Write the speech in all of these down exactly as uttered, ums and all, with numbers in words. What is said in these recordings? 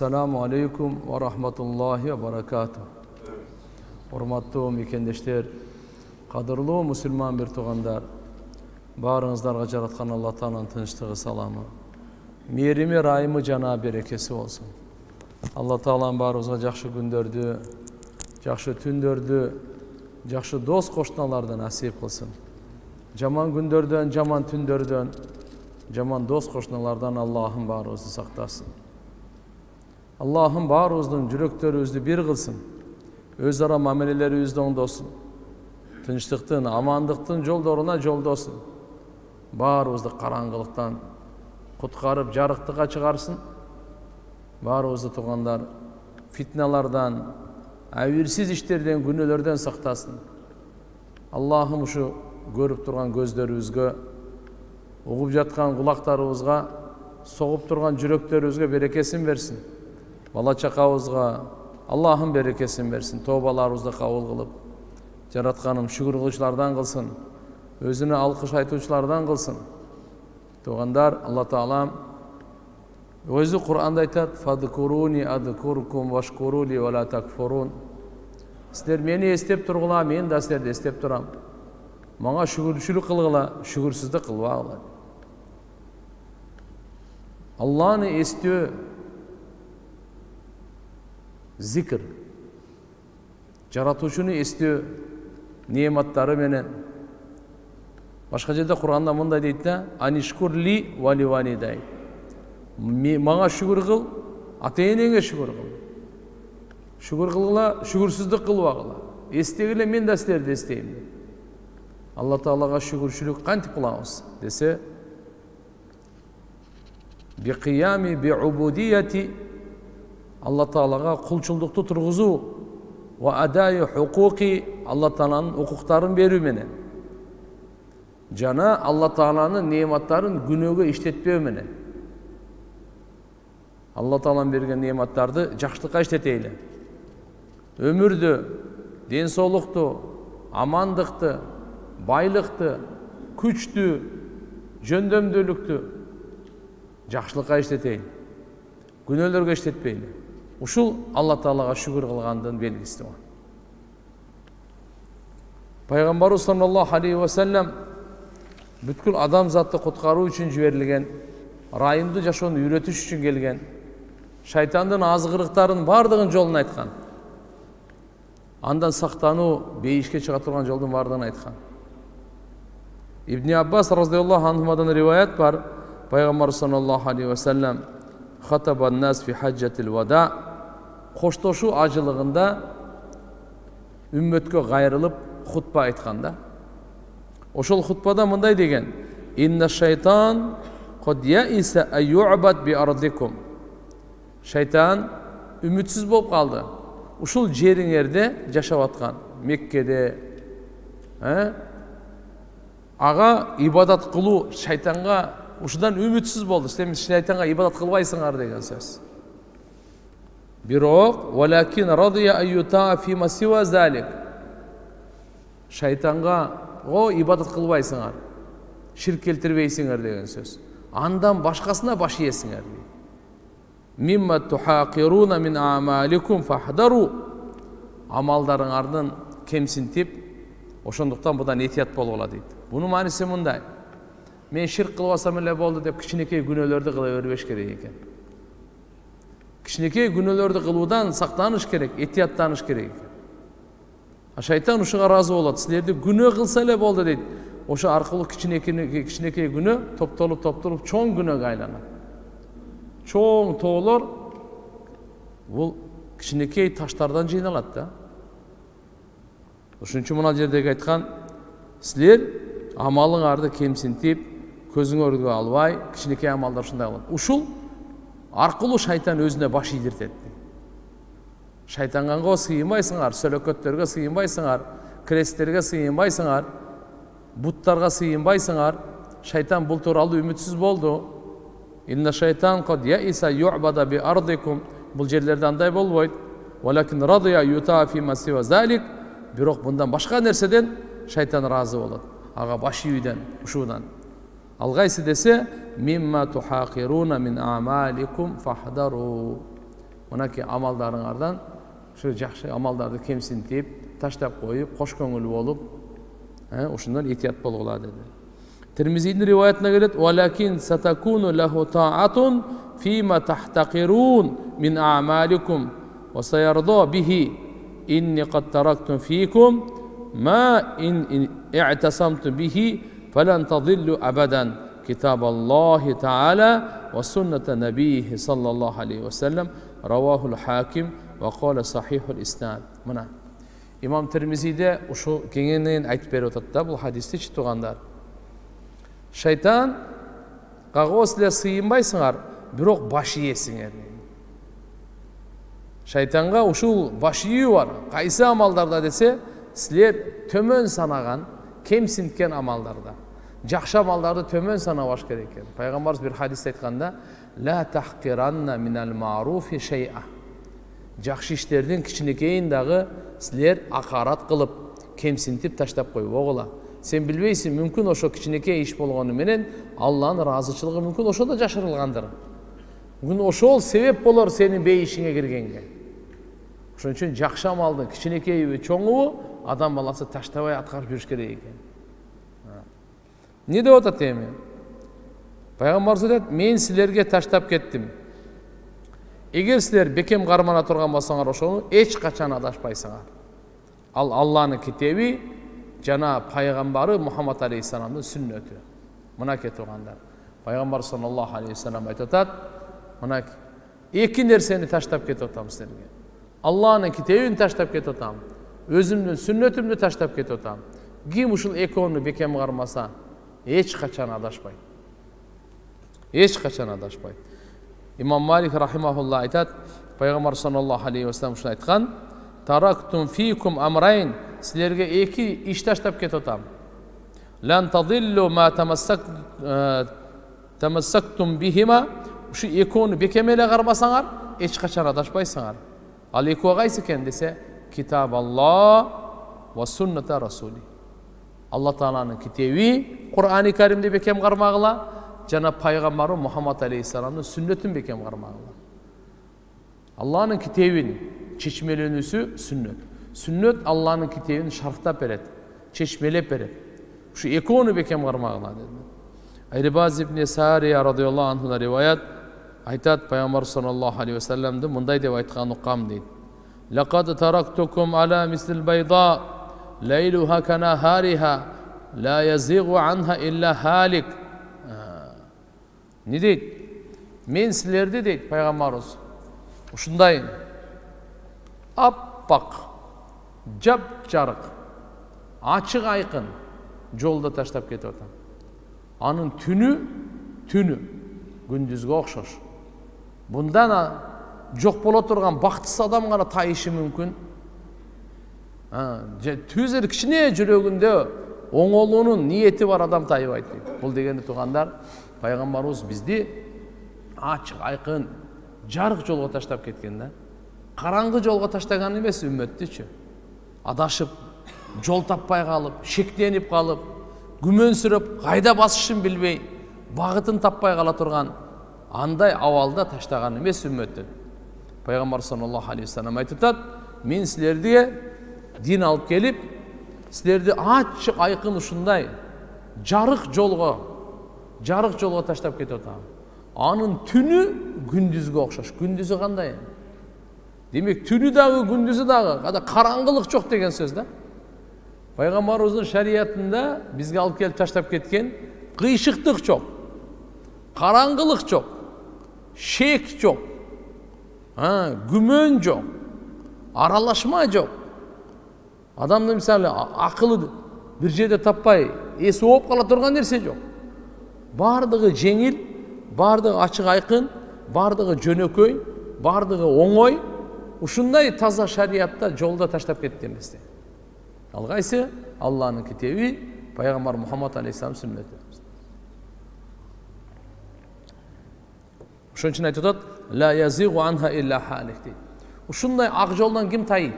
Selamun Aleyküm ve Rahmetullahi ve Berekatuhu. Hürmetli mükendeşler, kadirli Müslüman bir tuğandar, barınızlarga jaratkan Allah'tan tınçtığı salamı, merimi, rahimi, cana berekesi olsun. Allah Taala'nın barımızga jakşı gündördü, jakşı tündördü, jakşı dost koşnalardan nasip kılsın. Jaman gündördön, jaman tündördön, jaman dost koşnalardan Allah'ın barımızı saktarsın. Allah'ın barımızdın, yüreklerimizi bir kılsın. Özara mamelelerimizi oңдосун. Tınçtıktın, amandıktın, joldoruna joldosun. Barımızdı karangılıktan kutkarıp jarıktığa çıkarsın. Barımızdı tuğanlar fitnalardan, avirsiz işlerden, günölerden saktasın. Allah'ım şu görüp durgan gözlerimizge, uğup jatkan kulaklarımızga, soğup durgan yüreklerimizge berekesin versin. Bala çakağızga Allah'ın berekesini versin. Tövbalarımızda kabul kılıp, Yaratkanım şükür kılıçlardan kılsın. Özüne alkış aytuvçulardan kılsın. Tuğandar Allah Taala'm özü Kur'an'da aytat: "Fadkuruni adkurkum veşkuruli ve la takfurun." Sizler beni estep turgula, men da sizlerdi estep turam. Mağa şükürçülük kılgıla, şükürsüzlük kılbagıla. Allah'ını estö zikir, jaratuvchuni estö, ne'matlari menen. Başka yerde Kur'an'da mınday deyt da: "Anishkurli ve li validayn." Mağa şükür kıl, ata-enenge şükür kıl. Şükür kılgıla, şükürsüzlük kılbagıla. Estegile men da sizlerdi esteyim. Allah Taala'ga şükürçülük kantip kılabız dese: "Bi qiyami bi ubudiyati." Allah Taala'ga kulçulduktı turğuzu ve adayı hukuki, Allah Taala'nın hukukların berümene, cana Allah Taala'nın nimetlerin günöge işletpemene, Allah Taala'nın bergen nimetlerdi jakşılıkka işteteyle, ömürdü, den sooluktu, amandıktı, baylıktı, küçtü, jönдөмдүүлүктү jakşılıkka işteteyle, günölörge iştetpeyli. Uşul Allah Taala'ga şükür kılgandın belgisi var. Peygamberimiz sallallahu aleyhi ve sellem bütkül adam zattı kutkarı için jüberilgen, rayımdı jaşonu üretüş için gelgen, şaytandın azgırıkların bardığın jolunu aytkan, andan saktanuu, beyişke çıga turgan joldun bardığın aytkan. İbn Abbas radıyallahu anhumadan rivayet var. Peygamberimiz sallallahu aleyhi ve sellem "Hataban nas fi haccetil vada." Koştoşu acılığında ümmetke gayrılıp hutba aytkanda, oşol hutbada mınday degen: "İnne şeytan qad yaisa ay yu'bad bi ardikum." Şeytan ümitsiz bolup kaldı. Uşul jeriňerde jaşap atkan, Mekke'de, he? Aga ibadat kıluu şeytanga uşudan ümitsiz boldu. Sen şeytanga ibadat kılbaysıňar degen söz. Birok "Walakin radiya ayyuta fi masiwa zalik." Şeytanga o ibadat kılbaysıňar, şirk keltirbeýsiňer degen söz. Andan başkasına baş iýesiňer. "Mimma tuhaqiruna min amalikum fahdaru." Amaldaryňardan kemsintip, oşonduktan budan etiyat bolgula diýdi. Bunun manisi mınday: men şirk kılbasam ele boldu dep kiçinekey günölerdi kıla berbeş kerek eken. Kiçinekey günölerdi kılууdan saktanış kerek, etiyatlanış kerek eken. A şeytan uşuga razı bolat. Sizlerdi günö kılsa ele boldu deyt. Oşa arkalı kiçinekey kiçinekey günö toptolup toptolup çoň günöge aylanat. Çoň toolor bul kiçinekey taşlardan jyýnalat da. Uşuňçu muna jerdegi aytkan: "Sizler amalyňardy kemsintip közüňörgө albay, kiçinekey amallar şunday bolot." Uşul arqıluu şeytan özüne baş iýdirdi. Şeytangango sıyınbaysıňar, sölökötlerge sıyınbaysıňar, krestlerge sıyınbaysıňar, buttarga sıyınbaysıňar. Şeytan bul tuuraluu ümitsiz boldu. "İnne şeytan qad yaisa yu'bada bi ardikum." Bul jerlerde anday bolboyt. "Walakin radiya yuta fi masiwa zalik." Birok bundan başka nerseden şeytan razı bolat. Aga baş iýden, uşudan. алғайсы десе мимма тухақируна мин амаликум фахдару. Онаки амалдарыңардан шы жақшы амалдарды кемсінтіп, таштап қойып, қош көңіл болып, ошондан итият болгула деді. Тирмизидің риваятына келеді: "Валакин сатакуну лаху таатун фима тахтақирун мин аамаликум ва саярда бихи инни қад тарактум фикум ма ин иътасамту бихи фалан тадиллу абадан китаб Аллахи тааля ва сунната набийхи саллаллаху алейхи ва саллям". Равахул хаким ва қала сахихул иснад. Мына имам Тирмизиде ушу кеңінен айтып беріп отады да бұл хадисте туғандар. Шайтан қағоз ле сыйынбайсыңар, бирок баш иесіңер. Шайтанға ушул баш ию бар. Қайсы амалдарда десе, сілер төмен санаған, кемсінткен амалдарда. Жақшы амалдарды төмен санабаш керек екен. Пайғамбарымыз бір хадисте айтқанда: "Ла тахқиранна минал маруфи шайа". Жақшы іштердің кішінекейіндағы сілер ақарат қылып, кемсінтіп таштап қойып оғыла. Сен білбейсің, мүмкін ошо кичинекей иш болгону менен Алланын разычылыгы мүмкүн ошодо жашырылгандыр. Бүгүн ошол себеп болор сенин бейишиңе киргенге. Ошон үчүн жакшы амалды кичинекейби, чоңубу адам баласы таштабай аткарып жүрүш керек экен. Не деп атат эми? Пайгамбарыбыз айтат: "Мен силерге таштап кеттим. Эгер силер бекем кармана турган болсоңор, ошону эч качан адашпайсыңар. Ал Алланын китеби жана пайғамбары Мухаммад алейхиссаламдын сүннөтү". Мынакей тургандар. Пайғамбар саллаллаху алейхи салам айтып атат: "Мынакей эки нерсени таштап кетип атам силерге. Алланын китебин таштап кетип атам, өзүмдүн сүннөтүмдү таштап кетип атам. Ким ушул экөөнү бекем кармаса, эч качан адашпайт. Эч качан адашпайт". Имам Малик рахимахулла айтат: "Пайғамбар саллаллаху алейхи салам ушуну айткан: тарактум фикум амрайн". Силерге эки иш таштап кетип атам. "Лан тадиллу ма тамассактум бихима". Ушу экөөнү бекем эле кармасаңар, эч качан адашпайсыңар. Ал экөө кайсы экен десе, китаб Аллах ва сунната расули. Алла Тааланын китеби, Кур'ани Каримди бекем кармагыла, жана пайгамбары Мухаммад алейхиссаламдын сүннөтүн бекем кармагыла. Алланын китебин чечмеленүүсү сүннөт. Сүннет Алланың китебін шарықтап береді, чешмелеп береді. Ушу экөөну бекем кармагыла деді. Айрибаз ибн Сария радийаллаху анхуна риваят айтат: "Пайгамбар саллаллаху алейхи вассаламды мындай деп айткан уккам" дейт: "Лакад тарактукум ала мислил байда лейлуха канахариха ла язигу анха илля халик". Не дейт? Мен силерди дейт пайгамбарыбыз ушундай аппак, жап-жарық, ашық айқын жолда таштап кетіп атам. Анын түні, түні, күндізгі оқшаш. Бұндан жоқ бола тұрған бақтысы адам ғана тайышы мүмкін. Түзір кішіне жүрегінде оңолуының ниеті бар адам тайып айтты. Бұл дегенде туғандар, пайғамбарымыз бізді ашық айқын, жарық жолға таштап кеткенде, қараңғы жолға таштаған емес үмметті үші. Адашып, жол таппай қалып, шектеніп қалып, күмөнсүріп, қайда басышын білбей, бағытын таппай қала тұрған, андай авалда таштаған емес үмметтен. Пайғамбар саллаллаху алейхи салам айтып атат: "Мен сілерге дин алып келіп, сілерді ашық айқын ұшындай жарық жолға, жарық жолға таштап кетіп атам. Анын түні күндізгі оқшаш". Күндізі қандай? Демек, түні дағы, күндізі дағы, қараңғылық жоқ деген сөз да. Пайғамбарымыздың шариятында бізге алып келіп таштап кеткен қиышықтық жоқ, қараңғылық жоқ, шек жоқ, күмөн жоқ, аралашма жоқ. Адамды мысалы ақылы бір жерде таппай, есі оп қала тұрған нәрсе жоқ. Бардығы жеңіл, бардығы ашық айқын, бардығы жөнөкөй, бардығы оңой. Ушундай таза шариятта жолда таштап кеткен эмес. Алгайсы Алланын китеби, пайгамбар Мухаммад алейхиссалам сүннөтү. Ошон үчүн айтат: "Ла язигу анха илля халик" дейт. Ушундай ак жолдон ким тайып?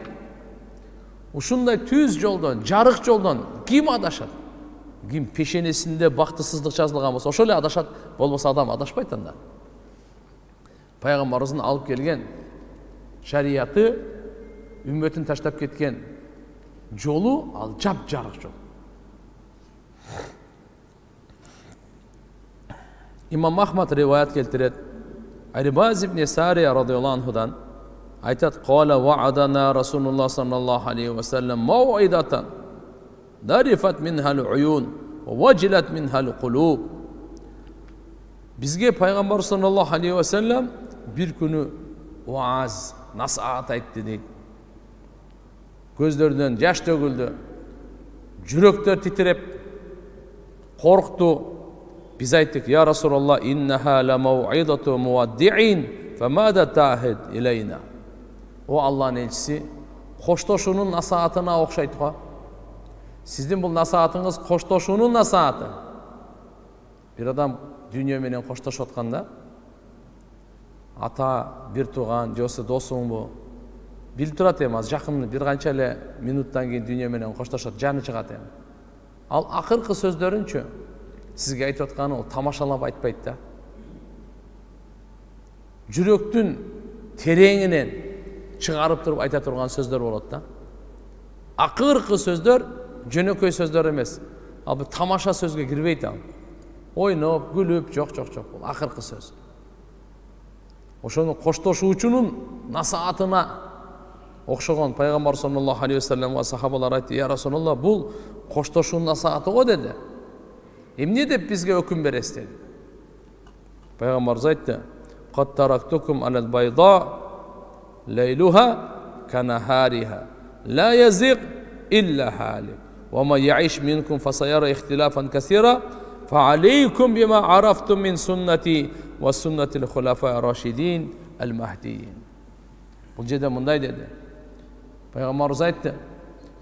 Ушундай түз жолдон, жарык жолдон ким адашат? ким пешенесінде бақытсыздық жазылған болса, ошол эле адашат, болбосо адам адашпайт анда. Пайгамбарыбыздын алып келген шарияты үммөтүн таштап кеткен жолу ал жап-жарык жол. İmam Ahmad rivayet keltirdi. Erbaz ibn Sariye radıyallahu anhu'dan aytat qala va'adana Rasulullah sallallahu aleyhi ve sellem mev'idatan darifat minha'l uyun ve vacilat minha'l kulub. Bizge Peygamber sallallahu aleyhi ve sellem bir günü vaaz, nasihat etti dedik. Gözlerinden yaş döküldü. Yürekler titrep korktu. Biz ayttık ya Resulallah inneha la mev'idatu muaddi'in fe mâda ta'hid ileyna. O Allah'ın elçisi koştoşunun nasihatına okşaydık ha. Sizin bu nasihatınız koştoşunun nasihatı. Bir adam dünya menen koştoş otkanda ata bir tuğan josu dostum bu. Bilip turat emez yakınını bir kança ile minuttan keyin dünya menen koştoş ot canı çıkart emez. Al akırkı sözlerin çü. Sizge ayıt otkanı o tamaşalap aytpayt da. Jüröktün terenginen çıkarıp durup ayta turgan sözler bolot da. Akırkı sözler jönököy sözler emes. Al bu tamaşa sözge kirbeyt al. Oynop, gülüp, çok çok çok. Akırkı söz. Oşonun koştoşuuçunun nasihatına okşogon Peygamber sallallahu aleyhi ve sellem ve sahabalar aytı ya Resulullah bul koştoşuun nasihati o dedi. Emne dep bizge öküm beres dedi. Peygamber aytı: "Qad taraktukum alal bayda leyluha kanahariha la yazigh illa halik. Ve ma ya'ish minkum fasayara ihtilafan kaseera fa aleykum bima araftum min sunnati ve sunnatil khulafa'i raşidin el mahdiyin." Bu jede munday dedi. Peygamber aytı: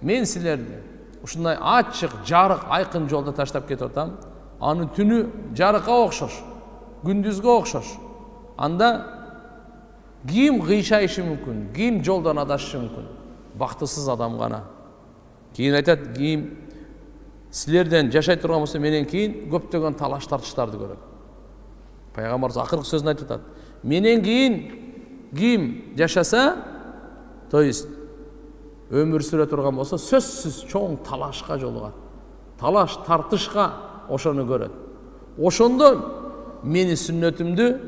"Men silerdi ушундай ачык, жарык, айкын жолда таштап кетип атам. Анын түнү жарыкка окшош, күндүзгө окшош. Анда ким кыйшайышы мүмкүн, ким жолдон адашышы мүмкүн. Бактысыз адам гана. Кийин айтат, ким силерден жашай турган болсо, менен кийин көптөгөн талаш тартыштарды көрөт. Пайгамбар акыркы сөзүн айтып атат. Менен кийин ким жашаса, то есть ömür süre turgan bolsa sözsüz çoğun talaşka joluga, talaş tartışka oşonu göröt. Oşonda meni sünnetimdi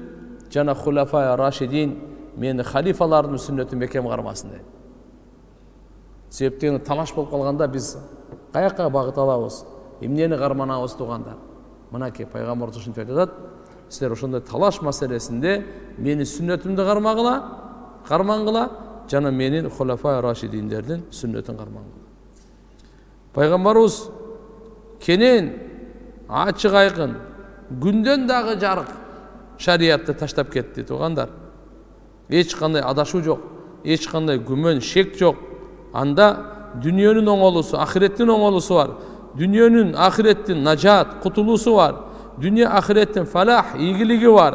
jana Hulafaya Raşidin meni halifalarının sünnetim bekem karmasın deydi. Sebepten talaş bolup kalganda biz kayakka bagıt alabız, emneni karmanabız tuganda. Mınaki Peygamber uşintiп айтат, sizler oşonda talaş meselesinde meni sünnetimdi karmangıla, karmangıla jana menin Hulafai Raşidinlerden sünnetin karmanıdır. Peygamberimiz kenin açık aykın günden dağı jarık şariatta taştap ketdi tugandar. Hiç kanday adaşuu jok, hiç kanday gümön şek jok. Anda dünyanın oğolusu, ahiretin oğolusu var. Dünyanın ahiretin najat, kutulusu var. Dünya ahiretin falah, iyiligi var.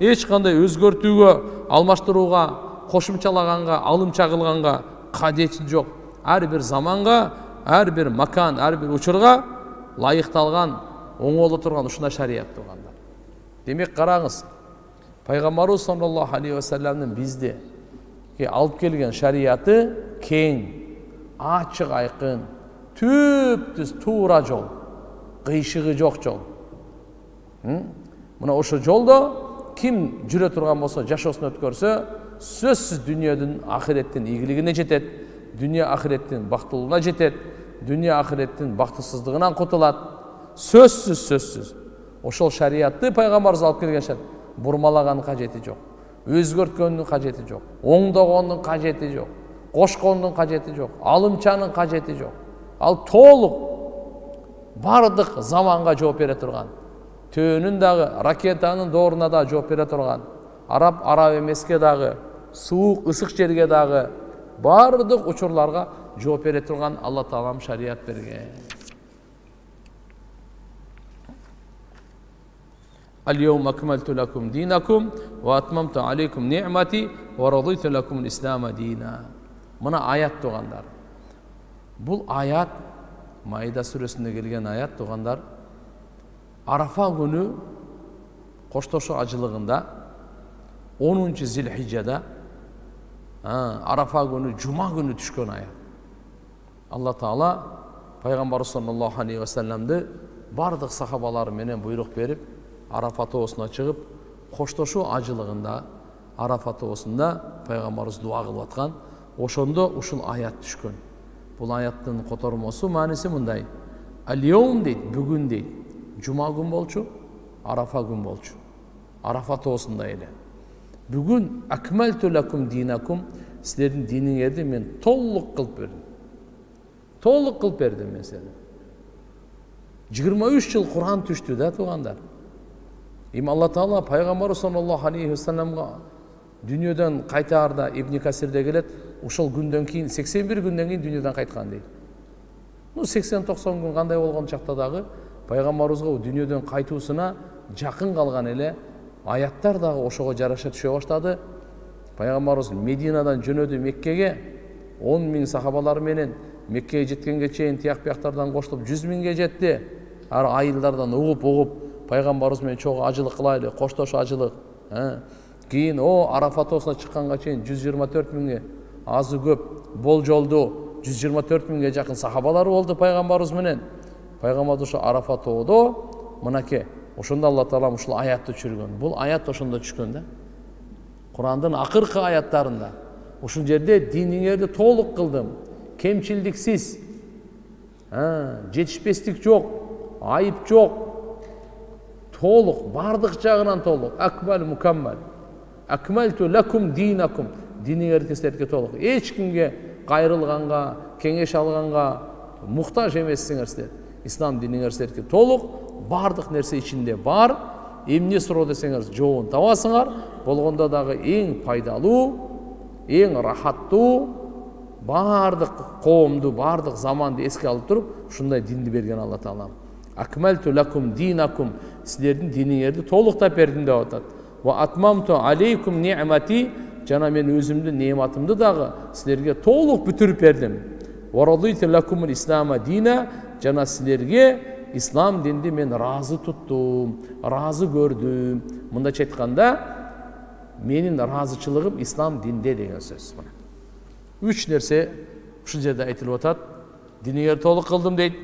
Hiç kanday özgörtüğü, almaştırığa, koşumçalağanğa, alımçağılğanğa kadeçil yok. Her bir zamanğa, her bir makan, her bir uçurğa layıqtalğan, oğolu turğan uşunda şariat turğanlar. Demek qarağız, Peygamberimiz sallallahu aleyhi ve sellem'nin bizde ki alıp kelgen şariatı keň, açık aykın, tüptüz tuğra jol, kıyşığı jok jol. Mına oşu jolda kim jüre turğan bolsa, jaşosun ötkörse sözsüz dünyanın ahiretin iyiliğine jetet, dünya ahiretin baktılığına jetet, dünya ahiretin baktısızlığından kutulat. Sözsüz sözsüz. Oşol şariatı Peygamberimiz alıp kelgen şart. Burmalağanın kajeti yok. Özgörtkönün kajeti yok. Oğundoğunun kajeti yok. Koşkonun kajeti yok. Alımçanın kajeti yok. Al toluk bardık zamanga joop bere turgan. Töönün dağı, raketanın doğruna da joop bere turgan. Arap Arap emesке dağı, soğuk ısık жерге dağı, bardık uçurlarga жооп бере турган Allah Taala'm şariat bergen. Al-yawma akmaltu lakum dinakum wa atmamtu alaykum ni'mati wa raditu lakumul islama dina. Mına ayat tugandar. Bul ayat Maida suresinde gelgen ayat doğanlar Arafa günü koştoşu acılığında onuncu Zilhicce'de Arafa günü Cuma günü düşkün ayat. Allah Teala Peygamber sallallahu aleyhi ve sellem'de bardık sahabalar menen buyruk verip Arafat oğusuna çıkıp koştoşu acılığında Arafat oğusunda Peygamberimiz dua kılvatkan oşonda uşul ayat düşkün. Bu ayatın kotorması manisi munday. Al-yevm deydi, bugün deydi. Cuma gün bolçu, Arafa gün bolçu. Arafat oğusunda eyle. Bugün akmeltu lakum dinakum, sizlerin diningerde men tolluk kılıp verdim. Tolluk kılıp verdim men seni. yigirme üç yıl Kur'an düştü de tuğandar. Им Allah Teala Peygamber sallallahu aleyhi ve sellem'e dünyadan kaytarda İbn Kasir'de gelet, uşul günden keyin seksen bir günden keyin dünyadan kaytkan deydi. Ну seksen doksan gün qanday bolğan çaqta dagı Peygamberimiz o dünyadan kaytuusuna jaqın qalğan ele аяттар дагы ошого жараша түшө баштады. Пайгамбарыбыз Мединадан жөнөдү Меккеге он миң сахабалар менен Меккеге жеткенге чейин тияк-бияктардан коштуп жүз миңге жетти. Ар айылдардан угуп-угуп пайгамбарыбыз менен чогуу ажылык кылайлы, коштошу ажылык. Кийин о Арафат осуна чыкканга чейин жүз жыйырма төрт миңге азы көп болжолду жүз жыйырма төрт миңге жакын сахабалар болду пайгамбарыбыз менен. Пайгамбарыбыз ошо Арафат оодо мынаке Oşunda Allah Teala uşul ayatı çürgün. Bu ayat oşunda çürgün de. Kur'an'ın akırkı ayatlarında. Oşun yerde dinin yerde toğluk kıldım. Kemçildiksiz. Yetişpeslik yok. Ayıp yok. Toğluk. Bardıkçağınan toğluk. Akmal mukammal. Akmaltu lakum dinakum. Dinin herkeslerke toğluk. Hiç kimge gayrılğanga, kengeş alğanga, muhtaç emessin herkesler. İslam dinin herkeslerke toğluk. Бардық нәрсе içinde бар, эмне суроо десеңиз, жоон табасыңар, болгондо дагы эң пайдалуу, эң рахаттуу, бардық коомду, бардық заманды эске алып туруп, ушундай динди берген Алла Таалам. Акмалту лакум динакум, силердин диниңерди толуктап бердим деп атат. Ва атмамту алейкум ниъмати, жана мен өзүмдүн неъматымды дагы силерге толук бүтүрүп бердим. Ва радиту лакумул ислама дина, жана силерге İslam dindi men razı tuttum, razı gördüm. Bunda çetkanda menin razıçılığım İslam dinde degen söz. Üç nerse şu yerde aytılıp atat. Diniňerdi toluk kıldım deyt.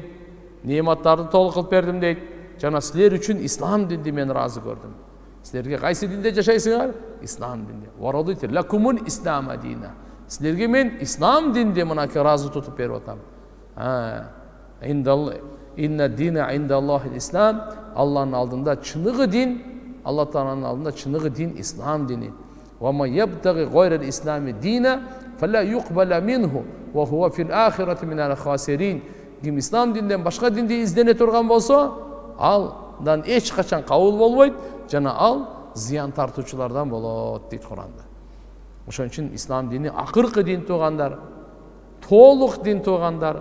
Nematlardı toluk kılıp berdim deyt. Jana sizler üçün İslam dindi men razı gördüm. Sizlerge qaysı dinde jaşaysıňar? İslam dinde. Wa radiytu lakumul islama dina. Sizlerge men İslam dinde mınaki razı tutup berip atam. Ha, indallah İnne dine indallahil İslam. Allah'ın aldığında çınığı din, Allah Teala'nın aldığında çınığı din İslam dini. Ve men yebtagi gayra'l İslami dine fela yuqbala minhu ve huve fil ahireti minel hasirin. Kim İslam dinden başka dinde izdene turgan bolsa, aldan hiç kaçan kavul bolboyt, jana al ziyan tartuvçulardan bolot deyt Kur'an'da. Oşon için İslam dini akırkı din tugandar, toluk din tugandar.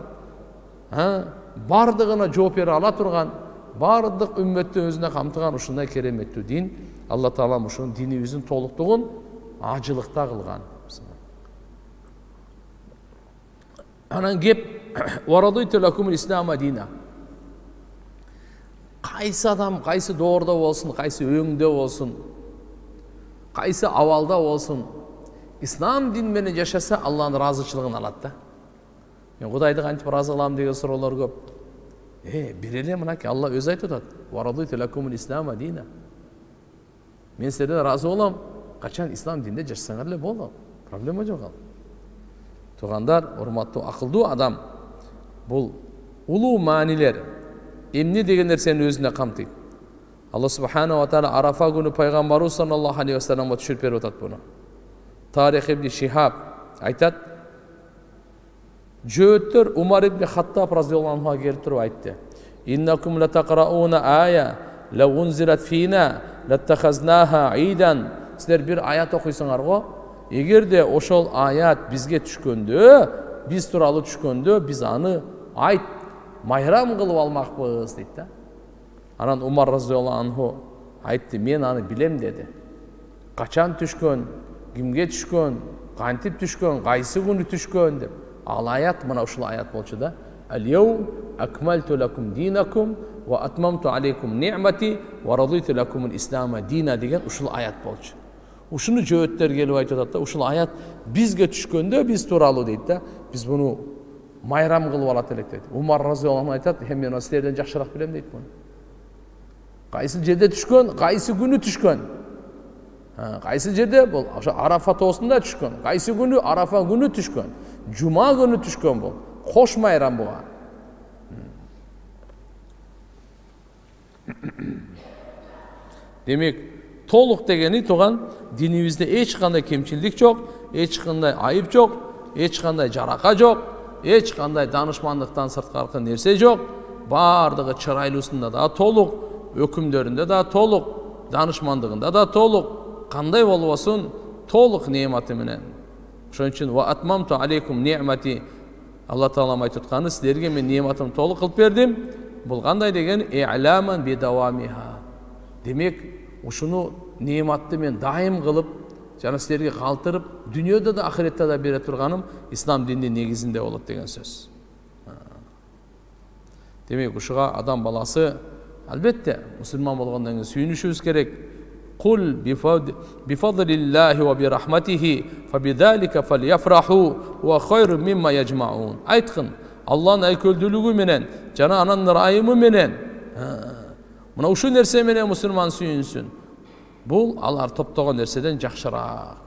Ha? Бардығына жооп бере ала турган, бардық үммөттү өзүнө камтыган ушундай кереметтүү дин, Алла Таалам ушунун динибиздин толуктугун ажылыкта кылган. Анан кеп Варадиту лакумул ислама дина. Кайсы адам, кайсы доордо болсун, кайсы өңдө болсун, кайсы абалда болсун, ислам дин менен жашаса Алланын ыраазычылыгын алат да. Yani Kuday'da antip razı kılam diye sorular göp. E, birelim ona ki Allah öz ayet tutat. وَرَضِيْتُ لَكُمُ الْاِسْلَامَ دِينَ Men sizlerden razı olam. Kaçan İslam dinde cırsanlarla bolam. Problem yok al. Tuğandar, hürmatlı, akıllı adam. Bul, ulu maniler. Emni degenler senin özüne kamtayın. Allah subhanahu wa ta'ala Arafa günü Peygamberimiz sallallahu aleyhi ve sellem'e düşürüp verip atat bunu. Tarih ibn Şihab aytat. Жөөттөр Умар ибн Хаттаб разияллаху анхуга келип туруп айтты. Иннакум латакрауна ая лау унзилат фина латтахазнаха идан. Силер бир аят окуйсуңар го. Эгерде ошол аят бизге түшкөндө, биз тууралуу түшкөндө, биз аны айт, майрам кылып алмакпыз дейт да. Анан Умар разияллаху анху айтты, мен аны билем деди. Качан түшкөн, кимге түшкөн, кантип түшкөн, кайсы күнү түшкөн деп. Ал аят мына ушул аят болчу да. اليوم أكملت لكم دينكم وأتممت عليكم نعمتي ورضيت لكم الإسلام دينا degan uşul ayat bolçu. Uşunu cöğütler gelip aytadı da uşul ayat bizge düşkönde biz turalı deydi da biz bunu mayram kılıp alat elek deydi. Umar radıyallahu anh aytadı hem men sizlerden yaxşıroq bilem deydi bunu. Qaysı jerde düşkön, qaysı günü düşkön. Ha, qaysı jerde bol oşo Arafa toosunda düşkön, qaysı günü Arafa günü düşkön, Cuma günü düşkön bol. Qoş mayram bolgan. Demek toluk degeni toğan dinimizde hiç qanday kemçilik joq, hiç qanday ayıp joq, hiç qanday jaraqa joq, hiç qanday danışmanlıqdan sırtqarqı nerse joq. Bardığı çıraylusunda da toluk, ökümdöründe da toluk, danışmanlığında da toluk, qanday bolup olsun toluk ne'mati menen. Şoň üçin va atmamtu aleykum ni'mati Allah Taala'm aytıtqany sizlerge men ne'matymny toluk kılıp berdim. Bul qanday degen i'laman bi dawamiha. Demek uşunu ne'matni men daim kılıp jana sizlerge qaltırıp dünýödä da ahirette da bere turganym İslam dininin negizinde bolat degen söz. Demek uşuga adam balası albatta musulman bolgandan keyin süýünüşümiz kerek. Kul bi fadlillahi ve bi rahmetihi fe bizalika felyafrahu ve hayrun mimma yecmaun. Aytqın Allah'ın ayköldülüğü menen, jana ananın rayımı menen. Mına uşu nerse menen musulman süýünsün. Bul alar toptoğan nerseden yaxşıraak.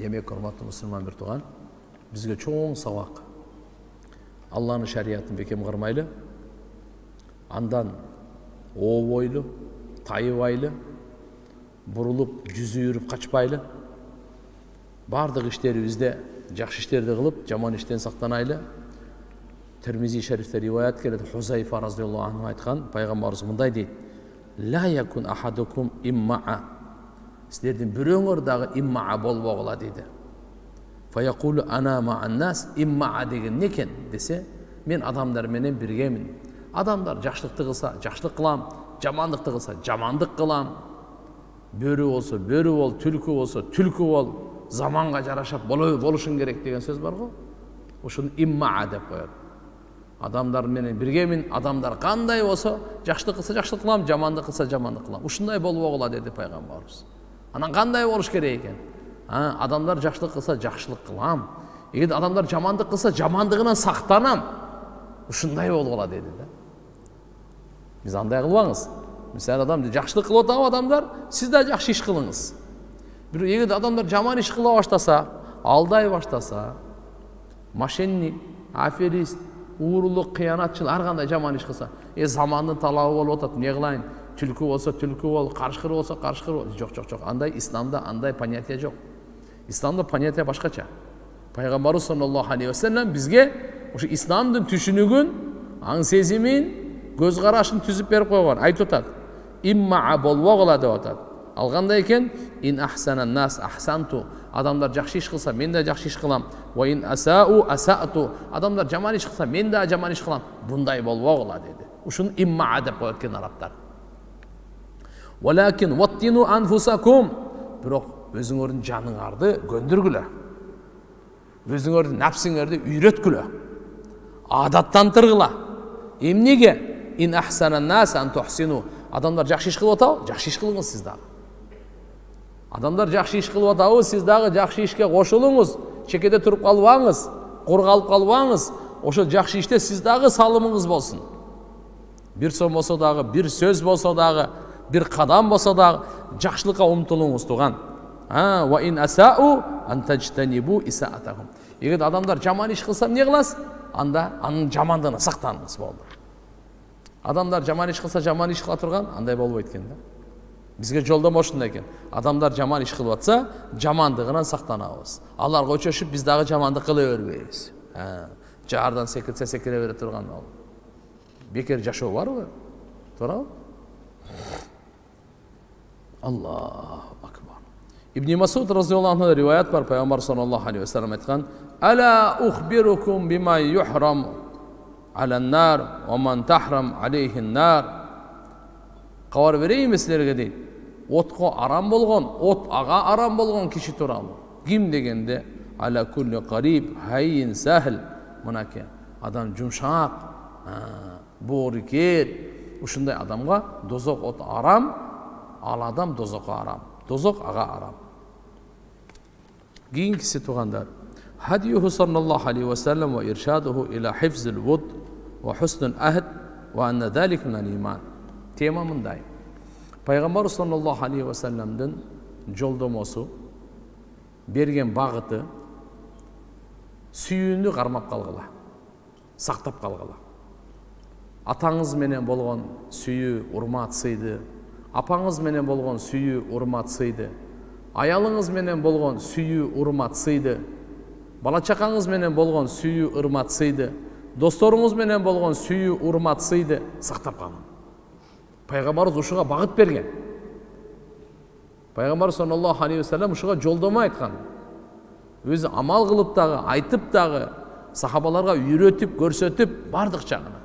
Demek hormatly musulman birtuğan bizge çoğun savak. Allah'ın şeriatını bekem kırmaylı, andan o boylu, tayıvaylı, burulup, cüzü yürüp kaçpaylı, bardık işleri bizde, cakşı işleri de kılıp, caman işten saklanaylı. Tirmizi şerifte rivayet geledi, Huzayfa radıyallahu anh'a aytkan, Peygamberimiz mınday deydi, la yakun ahadukum imma'a, sizlerden bir öngördağı imma'a bol boğula dedi. Fayaqulu ana ma'an nas imma'a degen neken dese men adamlar menen birgemin. Adamlar yaxşılıqtı qılsa yaxşılıq qılam, jamanlıqtı qılsa jamandıq qılam. Börü bolsa börü bol, tülkü bolsa tülkü bol, zamanğa yaraşap bolu boluşun kerek degen söz bar go. Oşun imma'a dep qoyat. Adamlar menen birgemin, adamlar qanday bolsa yaxşılıq qılsa yaxşılıq qılam, jamandıq qılsa jamandıq qılam. Uşunday bolub ola dedi Peygamberimiz. Anan qanday boluş kerek eken? Ha, adamlar yaxşılık kılsa yaxşılık kılam. Eğer adamlar jamandık kılsa jamandığından saktanam. Uşunday bol ola dedi de. Biz anday kılbanız. Mesela adam yaxşılık kılota adamlar siz de yaxşı iş kılınız. Eğer adamlar jaman iş kıla başlasa, alday başlasa, maşenlik, aferist, uğurluk, kıyanatçıl arğanday jaman iş kılsa, e zamanın talabı bol otat, ne kılayın? Tülkü olsa tülkü ol, qarışqır olsa qarışqır ol. Joq, joq, joq. Anday İslamda anday понятие joq. İslamda понятие başqaça. Peygamberimiz sallallahu aleyhi ve sellem bizge oşo İslamdın tüşünügün, aň sezimin, göz qaraşyn tüzüp berip koygan. Aytyp atat. İmma'a bolwagla dep atat. Al qanday eken? İn ahsanan nas ahsantu. Adamlar yaxşı iş qılsa men de yaxşı iş qılam. Wa in asa'u asa'tu. Adamlar jaman iş qılsa men de jaman iş qılam. Bunday bolwagla dedi. Uşun imma'a dep koyatken araplar. Walakin wattinu anfusakum. Biroq özüňördiň janıňardy göndürgüle. Özüňördiň näpsiňerdi üýretgüle. Adattantyrgıla. Emnege in ahsanan nas an tuhsinu. Adamlar jahşy iş kılıp atabı, jahşy iş kılıňyz siz dagı. Adamlar jahşy iş kılıp atabı, siz dagı jahşy işke goşuluňyz, çekede turup kalbaňyz, qurgalyp kalbaňyz. Oşo jahşy işte siz dagı salymyňyz bolsun. Bir soň bolsa dagı, bir söz bolsa dagı, bir kadam bolsa da yaxşılıkka umtulunuz tuğan. Ha, ve in asa'u an tajtanibu isa'atahum. Eğer adamlar jaman iş kılsa ne kılas? Anda anın jamandığına saktanınız boldu. Adamlar jaman iş kılsa jaman iş kıla turgan, anday bolboyt eken da. Bizge jolda boşunday eken. Adamlar jaman iş kılıp atsa jamandığından saktanabız. Alar koçoşup biz dagı jamandık kılıverbeyiz. Ha, jardan sekirse sekire bere turgan ol. Beker jaşoo barby? To'g'rimi? Allahu akbar. İbn Mas'ud radıyallahu anh'a rivayet var. Peygamber sallallahu aleyhi ve sellem etken Ala ukhbirukum bima yuhram alan nar ve man tahram aleyhin nar. Qavar vereyim sizlerge deyin. Otko aram bolgon, ot ağa aram bolgon kişi turalı. mukim degende ala kulli qarib hayyin sahl munaka adam jumshaq bo'rikir uşunday adamga dozoq ot aram al adam dozoqqa aram dozoq aga aram. Keyingisi tug'anlar hadiyuhu sallallohu alayhi vasallam va irshaduhu ila hifzil wud va husnul ahd va anna zalik minal iman. Tema bunday. Payg'ambar sallallohu alayhi vasallamdan yo'ldomosi bergan bag'iti suyunni qarmab qalg'ala, saqtab qalg'ala. Атаңыз менен болгон сүйүү урмат сыйды, апаңыз менен болгон сүйүү урмат сыйды, аялыңыз менен болгон сүйүү урмат сыйды, балачакаңыз менен болгон сүйүү урмат сыйды, досторуңуз менен болгон сүйүү урмат сыйды, сактап калган. Пайгамбарыбыз ушуга багыт берген. Пайгамбар саллаллаху алейхи вассалам ушуга жолдомо айткан. Өзү амал кылып дагы, айтып дагы, сахабаларга үйрөтүп, көрсөтүп, бардык жагына.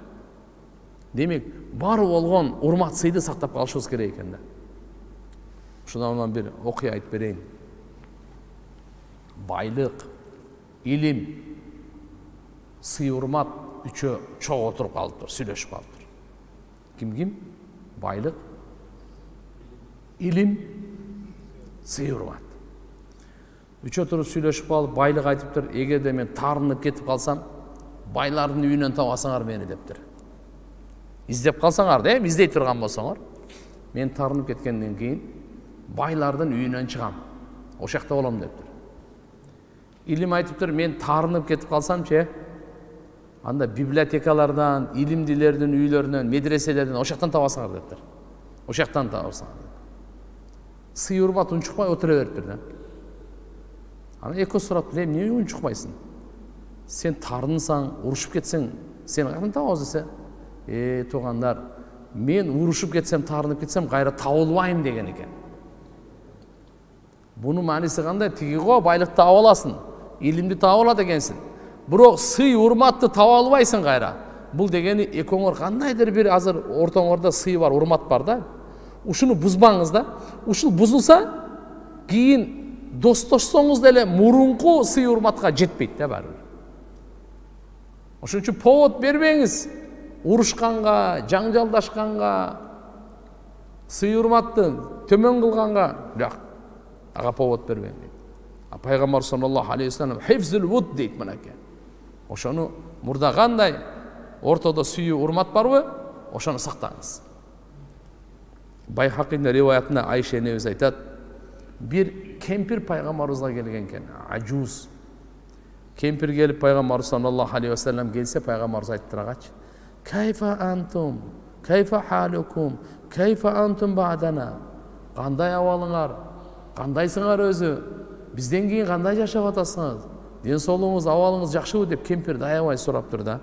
Demek var olan urmatsaydı saktap kalışız gereken de. Şundan bir okuya ait vereyim. Baylık, ilim, sığ urmat üçü çoğu oturup kalıptır, süleşip kalıptır. Kim kim? Baylık, ilim, sığ urmat. Üçü oturup süleşip kalıp baylık aytıptır. Eğer de ben tarınıp getip kalsam, bayların üyünden tam asağır beni deptir. İzdep kalsanlar değil mi? İzdey tırgan basanlar. Ben tarınıp etkenden keyin baylardan üyünden çıkam. O şakta olam deyiptir. İlim aytıptır, ben tarınıp etip kalsam ki, anda bibliotekalardan, ilimdilerden, üyülerden, medreselerden, o şaktan tavasanlar deyiptir. O şaktan tavasanlar deyiptir. Sıyırmat unçukmay oturuveriptir. Ana eko sorap, ne niye unçukmaysın? Sen tarınsan, uruşup ketsen, sen kaçın tavaz dese, Ee, toğanlar, men uğruşup getsem, tarınıp getsem, gayra tağılmayım degen eken. Bunu manisi kanday, tigi go, baylık tağılasın, ilimli tağıla degensin. Bırak sığ urmatlı tağılmaysın gayra. Bu degeni ekonor kandaydır bir hazır ortalarda sığ var, urmat var da. Uşunu buzbanız da, uşul buzulsa, giyin dostoşsonuz dele murunku sığ urmatka jetpeyt de bari. Uşun için povod berbeyiniz. Урушқанға, жаңжалдашқанға, сыйырматтың, төмен қылғанға, бірақ, аға повод бербен дейді. Пайғамбар саллаллаху алейхи вассалам, хифзул вуд дейді мінеке. Ошаны мұрдағандай, ортада сүйі урмат барбы, ошаны сақтаңыз. Байхақидің риваятында Айша энебиз айтат, bir кемпир пайғамбарыбызға келген екен, ажуз. Кемпир келіп пайғамбар саллаллаху алейхи вассалам келсе, пайғамбарыбыз айттырағач. Kayfa antum, kayfa halukum, kayfa antum ba'dana. Qanday ahvalыңар, qandaysыңар өзі, бізден кейін қандай жашап атасыңыз, денсаулығыңыз, ахвалыңыз жақшыбы деп кемпир аябай сұрап тұр да.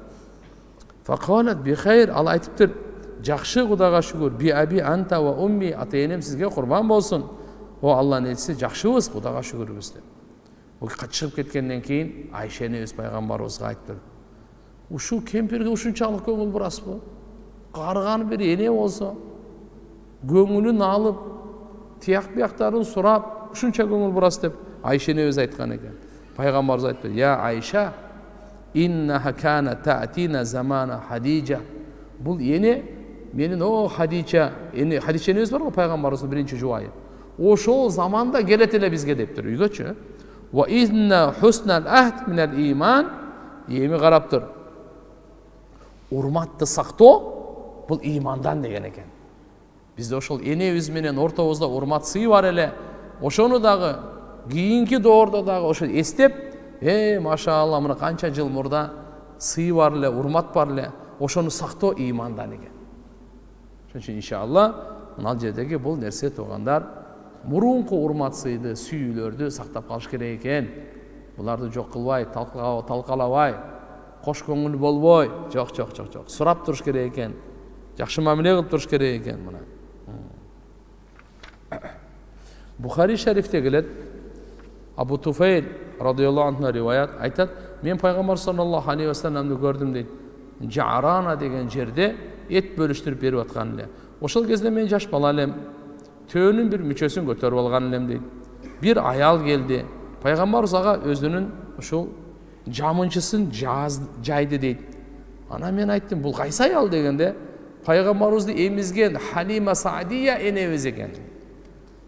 Фақалат би хайр, ал айтып тұр, жақшы Құдаға шүкір, би аби анта ва умми, ата енем сізге құрбан болсын. О Аллаһтың елшісі, жақшыбыз Құдаға шүкірбіз деп. Ол қашып кеткеннен кейін Айшаны өз пайғамбарымызға айтты. Uşu kempirge uşunçalık göngül burası bu. Qarğanı bir ene olsa, göngülün alıp, tiyak biyaktarını sorap, uşunça göngül burası deyip, Ayşe'ne öz aytkan eken. Peygamberimiz aytdı, ya Ayşe, innaha kana ta'tina zamana Hadice. Bu ene, menin o Hadice, Hadice'ne öz var mı Peygamberimizin birinci juayı? O şol zamanda geletele bizge deyiptir. Uygaçı. Ve inna husnal ahd minel iman, yemi qaraptır. Urmatlı sakto, bu imandan degen eken. Bizde oşol ene üzmenen ortağızda urmat sıyı var ele, oşonu dağı, giyinki doğurda dağı, oşol estep, ee maşallah, mına kança jıl murda sıyı var ele, urmat var ele, oşonu sakto imandan eken. Şun için inşallah, nalcedeki bol nerse toğandar, murunku urmat sıydı, süyülördü, saktap kalış gerek eken. Bunlar da çok kılvay, talkalavay, Koş köngül bol boy, çok çok çok çok. Sorap duruş gerek eken, yakşı mamile kılıp duruş gerek eken buna. Bukhari Şerif'te gelet, Abu Tufayl radıyallahu anh'ına rivayet, aytat, men Peygamber sallallahu aleyhi ve sellem'de gördüm deyip, Ca'rana degen jerde et bölüştürüp berip atkan ele. Oşol кезде men jaş bala elem, töönün bir müçösün көтөрүп алган элем deyip, bir ayal geldi, Peygamber Zaga özünün şu camınçısın caydı deydi. Ana men ayttim, bu Qaysay al degende Peygamberimizni emizgen Halima Saadiya eneviz eken.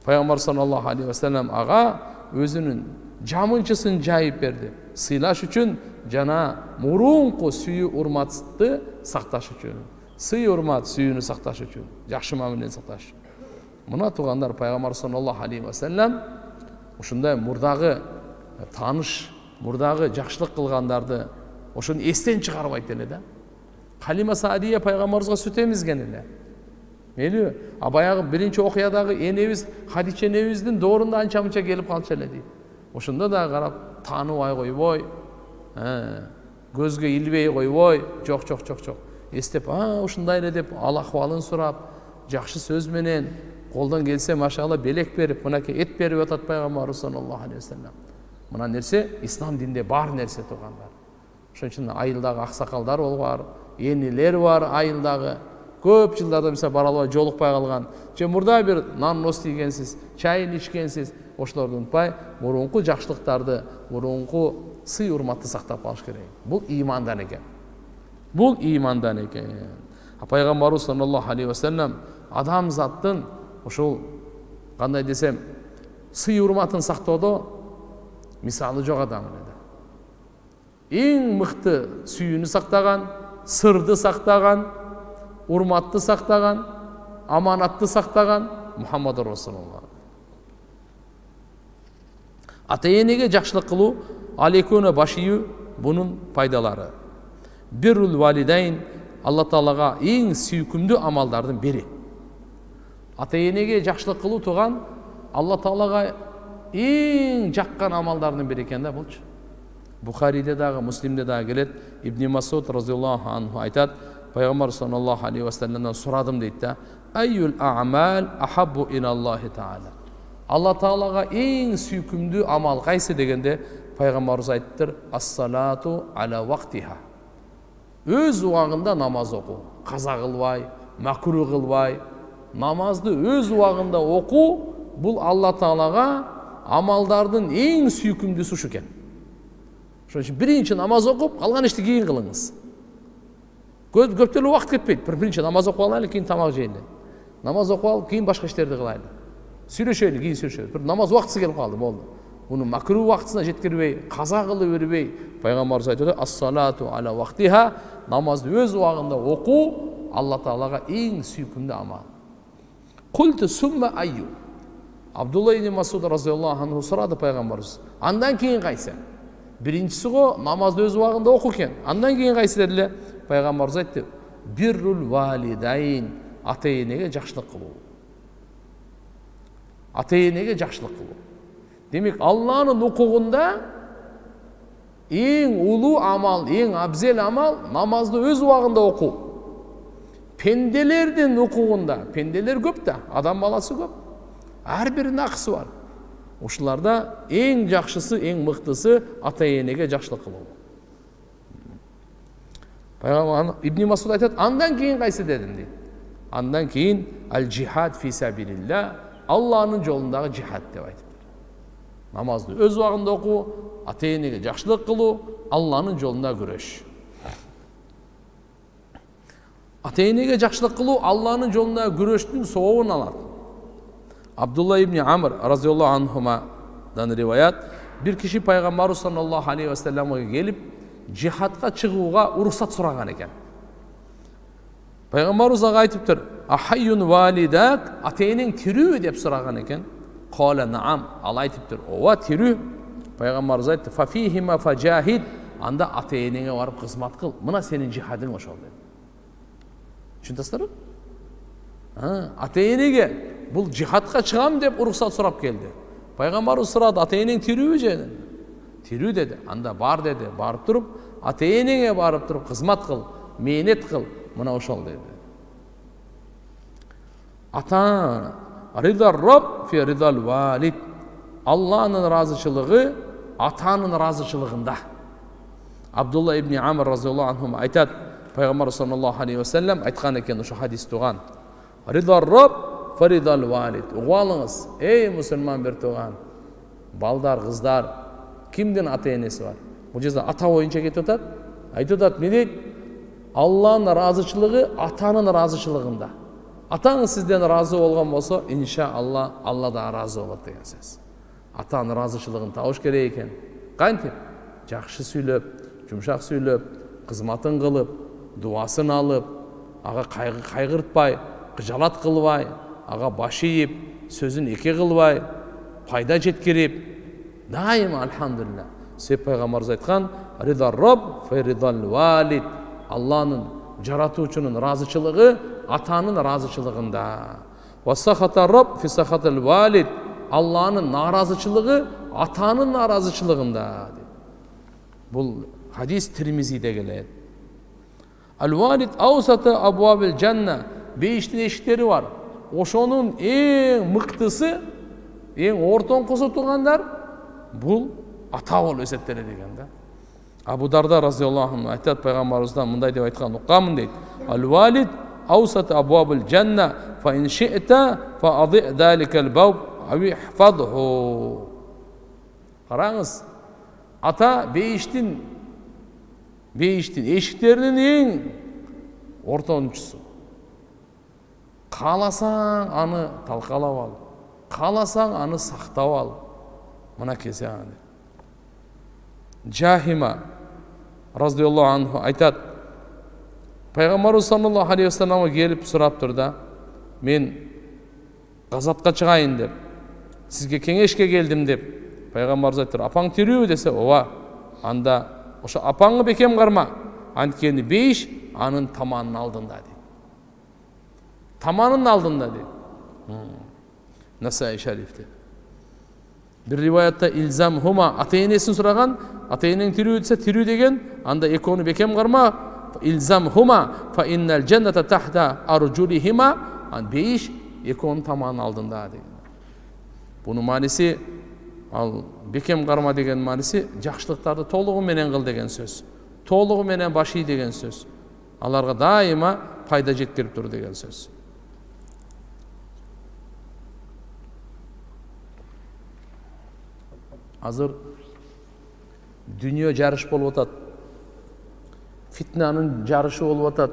Peygamber sallallahu aleyhi ve sellem ağa özünün camınçısın cayıp berdi. Sıylaş üçün jana murunqu suyu urmatdı saqtaş üçün. Сый урмат сүйіні сақташ үшін, жақшы мәмілден сақташ. Мына туғандар пайғамбар саллаллаху алейхи ва саллям ошындай мұрдағы таныш, мұрдағы жақшылық қылғандарды ошын естен шығарбайды деле да. Халима Саадия пайғамбарымызға сүт емізген эле. Мейлі, а баяғы бірінші оқиядағы енебіз Хадиче энебиздин доорунда анча-мынча келіп қалчу эле дейт. Ошондо да қарап тааныбай койбой, көзгө илбей койбой, жок жок жок жок. Естеп, а, ушындай эле деп, ал акыбалын сурап, жакшы сөз менен, колдон келсе машалла белек берип, мынакей эт берип атат пайгамбарыбыз саллаллаху алейхи вассалам. Мына нерсе ислам динде бар нерсе тугандар. Ошон үчүн айылдагы аксакалдар бар, энилер бар айылдагы. Көп жылдарда мисалы баралбай жолукпай калган, же мурда бир нан нос жегенсиз, чайын ичкенсиз, ошолорду унутпай, мурунку жакшылыктарды, мурунку сый урматты сактап калыш керек. Бул имандан экен. Бұл имандан екен. Пайғамбар саллаллаху алейхи ва саллям адам заттың ошол қандай десем сый урматын сақтоодо мисалы жоқ адам эле. Эң мықты сүйүүнү сактаган, сырды сактаган, урматты сактаган, аманатты сактаган Мухаммад расулулла. Ата-энеге жакшылык кылуу, алейкуна башию бунун пайдалары. Birrul validayn Allah Taalaga en suyukümdü amallardan biri. Ata-enege jakşılık kıluu tuğan Allah Taalaga en jakkan amallardan biri eken de bolçu. Bukhari'de dagı, Müslim'de dagı kelet. İbn Mas'ud radıyallahu anhu aytat, Peygamber sallallahu aleyhi ve sellem'den soradım deyit da, "Ayyul a'mal ahabbu ilallahi Taala." Allah Taalaga en suyukümdü amal qaysı degende Peygamberimiz ayttıdır, "As-salatu ala vaqtiha." Өз уағында намаз оқу, қаза қылбай, мәкрү қылбай, намазды өз уағында оқу, бұл Алла Тағалаға амалдардың ең сүйкімдісі ушу экен. Ошон үчүн биринчи намаз оқып, қалған ишти кийин кылыңыз. Көптөлө убакыт кетпейт. Биринчи намаз оқып алайлы, кийин тамак жейли. Намаз оқып алып, кийин башка иштерди кылайлы. Сүйлөшөлү, кийин сүйлөшөлү. Бир намаз убактысы келип калды, болду. Bunu makruh vaktisine yetkirmey, kaza kılıvermey. Peygamberimiz aytıyor, "As-salatu ala vaktiha." Namazı öz vaktinde oku, Allah Teala'ya en sükûnde amal. "Kultu summa ayyu." Abdullah ibn Mas'ud radıyallahu anhu soradı Peygamberimiz. Andan keyin qaysı? Birincisi o, namazı öz vaktinde okuken. Andan keyin qaysı dediler? Peygamberimiz aytıyor, "Birrul validayn." Ata-enege jakşılık kıluu. Ata-enege jakşılık kıluu. Demek Allah'ın hukukunda en ulu amal, en abzel amal namazda öz vaktinde oku. Pendelerden hukukunda, pendeler köp de, adam balası köp. Her birinin akısı var. Oşularda en cakşısı, en mıhtısı ata-enege cakşılık kılıyor. Peygamber İbn Mas'ud aytad, andan keyin qaysı dedim deydi. Andan keyin al cihad fi sabilillah, Allah'ın yolundaki cihad dep aytdı. Namazdı öz vaktinde oku, ata-enege jakşılık kıluu, Allah'ın yolunda güreş. Ata-enege jakşılık kıluu, Allah'ın yolunda güreştin soğuğun alar. Abdullah ibn Amr radıyallahu anhuma'dan rivayet, bir kişi Peygamberimiz sallallahu aleyhi ve sellem'e gelip cihatka çıkığa ruhsat soragan eken. Peygamberimiz aytıptır, "Ahayyun validak ata-eneng tirü?" dep soragan eken. Kale naam, Allah aytıptır, ova tirü. Peygamberimiz aytdı, "Fafihima facahid." Anda ata-enenge varıp kısmat kıl. Mına senin cihadın oşol dedi. Tushundingizmi? Ata-enege bul cihatka çıgam dep ruhsat sorap keldi. Peygamberimiz soradı, "Ata-eneng tirübü?" dedi. Tirü dedi. Anda bar dedi. Barıp durup, ata-enenge barıp durup kısmat kıl, meynet kıl. Mına oşol dedi. Ata Rıdar Rob fi rıdal valid. Allah'ın razıçılığı atanın razıçılığında. Abdullah ibn Amr radıyallahu anhuma aytad, Peygamber sallallahu aleyhi ve sellem aytgan eken şu hadis tuğan. Rıdar Rob fi rıdal valid. Oğalınız ey Müslüman bir tuğan. балдар, қыздар, кімден ата енесі бар? Бұл жерде ата ойынша кетіп отады. Айтып отады, не дейді? Алланың разышылығы атаның разышылығында. Атаңыз сізден разы болған болса, иншаалла Алла да разы болады деген сөз. Атаның разышылығын табуш керек екен. Қантип, жақсы сөйлеп, жұмшақ сөйлеп, қызматын қылып, дуасын алып, аға қайғыртпай, қыжалат қылбай, аға баш иіп, сөзін еке қылбай, пайда жеткеріп, дайыма алхамдулилла. Сөйіп пайғамбарымыз айтқан, ридар роб фе ридан валид. Алланың жаратушының разышылығы атаның разышылығында. Вассахата роб фе сахатал валид. Алланың наразышылығы атаның наразышылығында. Бұл хадис Тирмизиде келеді. Әл-валид аусаты абуабил жанна. Бейіштің ешіктері бар. Ошоның ең мықтысы, ең ортон құсы тұрғандар, бұл ата ол өсеттері дегенде. Абу Дарда разияллаху анху айтады, пайғамбарымыздан мындай деп айтқан, ұққамын дейді. Әл-валид аусаты абуабил жанна. Фа ин шиъта фа адиъ даликал бауб ауи хфадху. Қараңыз, ата бейіштің бейіштің ешіктерінің ең ортаншысы. Қаласаң аны талқалап ал, қаласаң аны сақтап ал. Мына кесе аны. Жахима разияллаху анху айтады, пайғамбарымыз саллаллаху алейхи уассаламға келіп сұрап тұрды, мен ғазапқа шығайын деп, сізге кеңешке келдім деп. Пайғамбарымыз айтыр, апаң тирүү десе, ова, анда оша апаңы бекем қарма, анткені бейіш, анын таманын алдында дейді. Таманын алдында дейді. Насаи шарифте. Бір риваятта илзам хума, атейнесін сұраған, атейнен тирүү десе, тирүү деген, анда еконы бекем қарма, илзам хума, фа иннал дженнета тахта арджули хима, ан бейіш, еконы таманын алдында дейді. Бұны манесі, ал бекем қарма деген манесі жақшылықтарды толығы менен қыл деген сөз, толығы менен баши деген сөз, аларға дайыма пайда жеткеріп тұр деген сөз. Азыр дүние жарыш болып отады, фитнаның жарышы болып отады,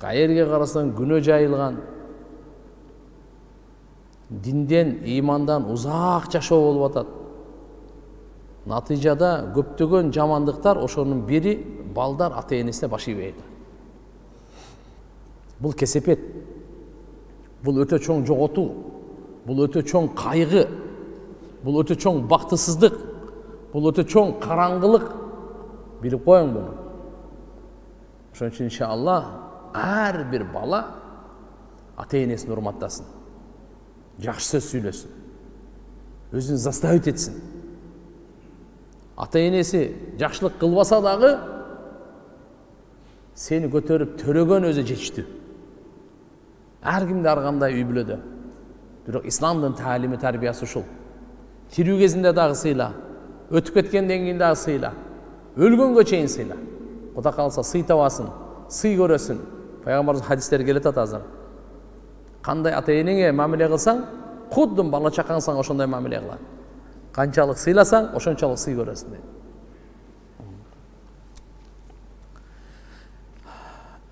қайерге қарасаң күнә жайылған, динден, имандан ұзақ жашау болып атады. Натыйжада көптеген жамандықтар, ошоның бери балдар атеенесіне баши бейді. Бұл кесепет, бұл өте чоң жоғоту, бұл өте чоң қайғы, бұл өте чоң бақтысыздық, бұл өте чоң қараңғылық. Біліп қойың бұны. Ошон үшін, иншаалла, әр бір бала атеенесін ұрматтасын. Жақсы сөз сөйлесін, өзін заставит етсін. Ата-енесі жақшылық қылбаса дағы, сені көтеріп төреген өзі жетшті. Әркімді арғамда үй біледі. Бірақ исламдың тәлімі тәрбиясы шыл. Тирүү кезінде дағы сыйла, өтіп кеткен деңгейін дағы сыйла, өлгенге чейін сыйла. Құда қалса сый табасын, сый көресін. Пайғамбарымыз хадистер келеді атазыр. Қандай ата-енеңе мәміле қылсаң, құддың бала шақаңсаң, ошондай мәміле қылады. Қаншалық сыйласаң, ошоншалық сый көресін дейді.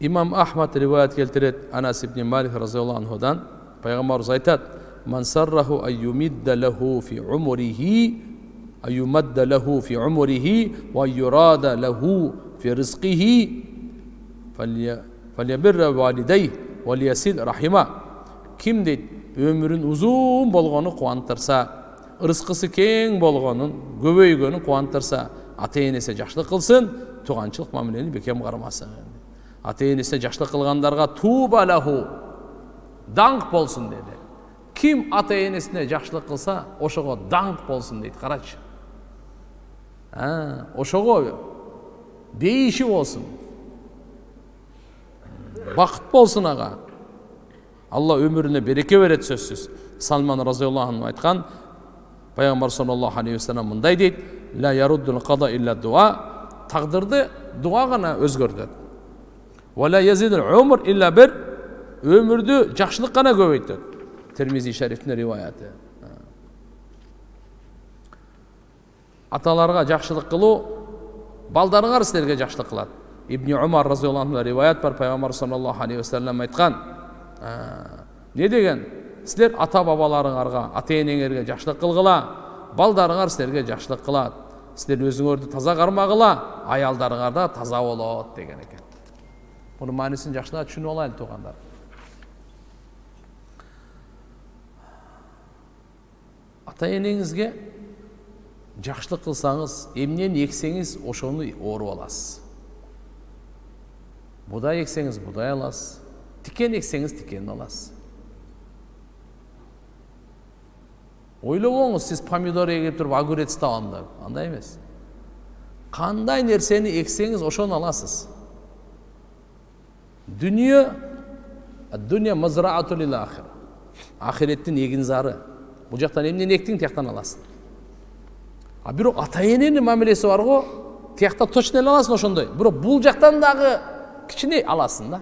Имам Ахмад риваят келтіреді, Анас ибн Малик разияллаху анхудан. Пайғамбарымыз айтады, «Ман сарраху айюмидда лаху фи умурихи, айюмадда лаху фи умурихи, ва юрада лаху фи ризқихи, фалябирра валидей, ва лиясил рахима». Кім дейді, өмірін ұзым болғаны қуантырса, ұрысқысы кең болғанын, көбейгені қуантырса, ата-енесі жақшылық қылсын, туғаншылық мәмілені бекем қармасын. Ата-енесі жақшылық қылғандарға туба лаху, даңқ болсын деді. Кім ата-енесіне жақшылық қылса, ошоға даңқ болсын дейді, қарашы. Ошоға бейіші болсын, бақыт болсын аға. Алла өміріне береке берет сөзсіз. Салман разияллаху анху айтқан, пайғамбар саллаллаху алейхи уассалам мындай дейді, «Ла яруддул қада илля дуа», тағдырды дуа ғана өзгертеді. «Ва ла язидул умр илля бир», өмірді жақшылық қана көбейтеді. Тирмизи шарифтің риваяты. аталарға жақшылық қылу балдарыңар сіздерге жақшылық қылады. Ибн Умар разиаллаһу анһу риwayat бар, пайғамбар саллаллаху алейхи уассалам айтқан, не деген? Сіздер ата бабаларыңарға, ата енеңерге жақшылық қылғыла, балдарыңар сіздерге жақшылық қылады. Сіздер өзіңерді таза қармағыла, аялдарыңарда таза болады деген екен. Бұның мәнісін жақсылап түсініп алайық туғандар. Ата енеңізге жақшылық қылсаңыз, емнен ексеңіз, ошоны орып аласыз. Бұдай ексеңіз, бұдай аласыз. Тікен ексеңіз, тікенін аласыз. Ойлап оңыз, сіз помидор егіп тұрып, огурец тауында, андай емес. Қандай нәрсені ексеңіз, ошоны аласыз. Дүние, дүние мазраату лил ахир. Ахиреттің егінзары. Бұл жақтан емнен ектің, тияқтан аласың. А бирок ата ененің мәмілесі бар ғой, тияқта точно аласың ошондой. Бирок бұл жақтан дағы кішіне аласың да.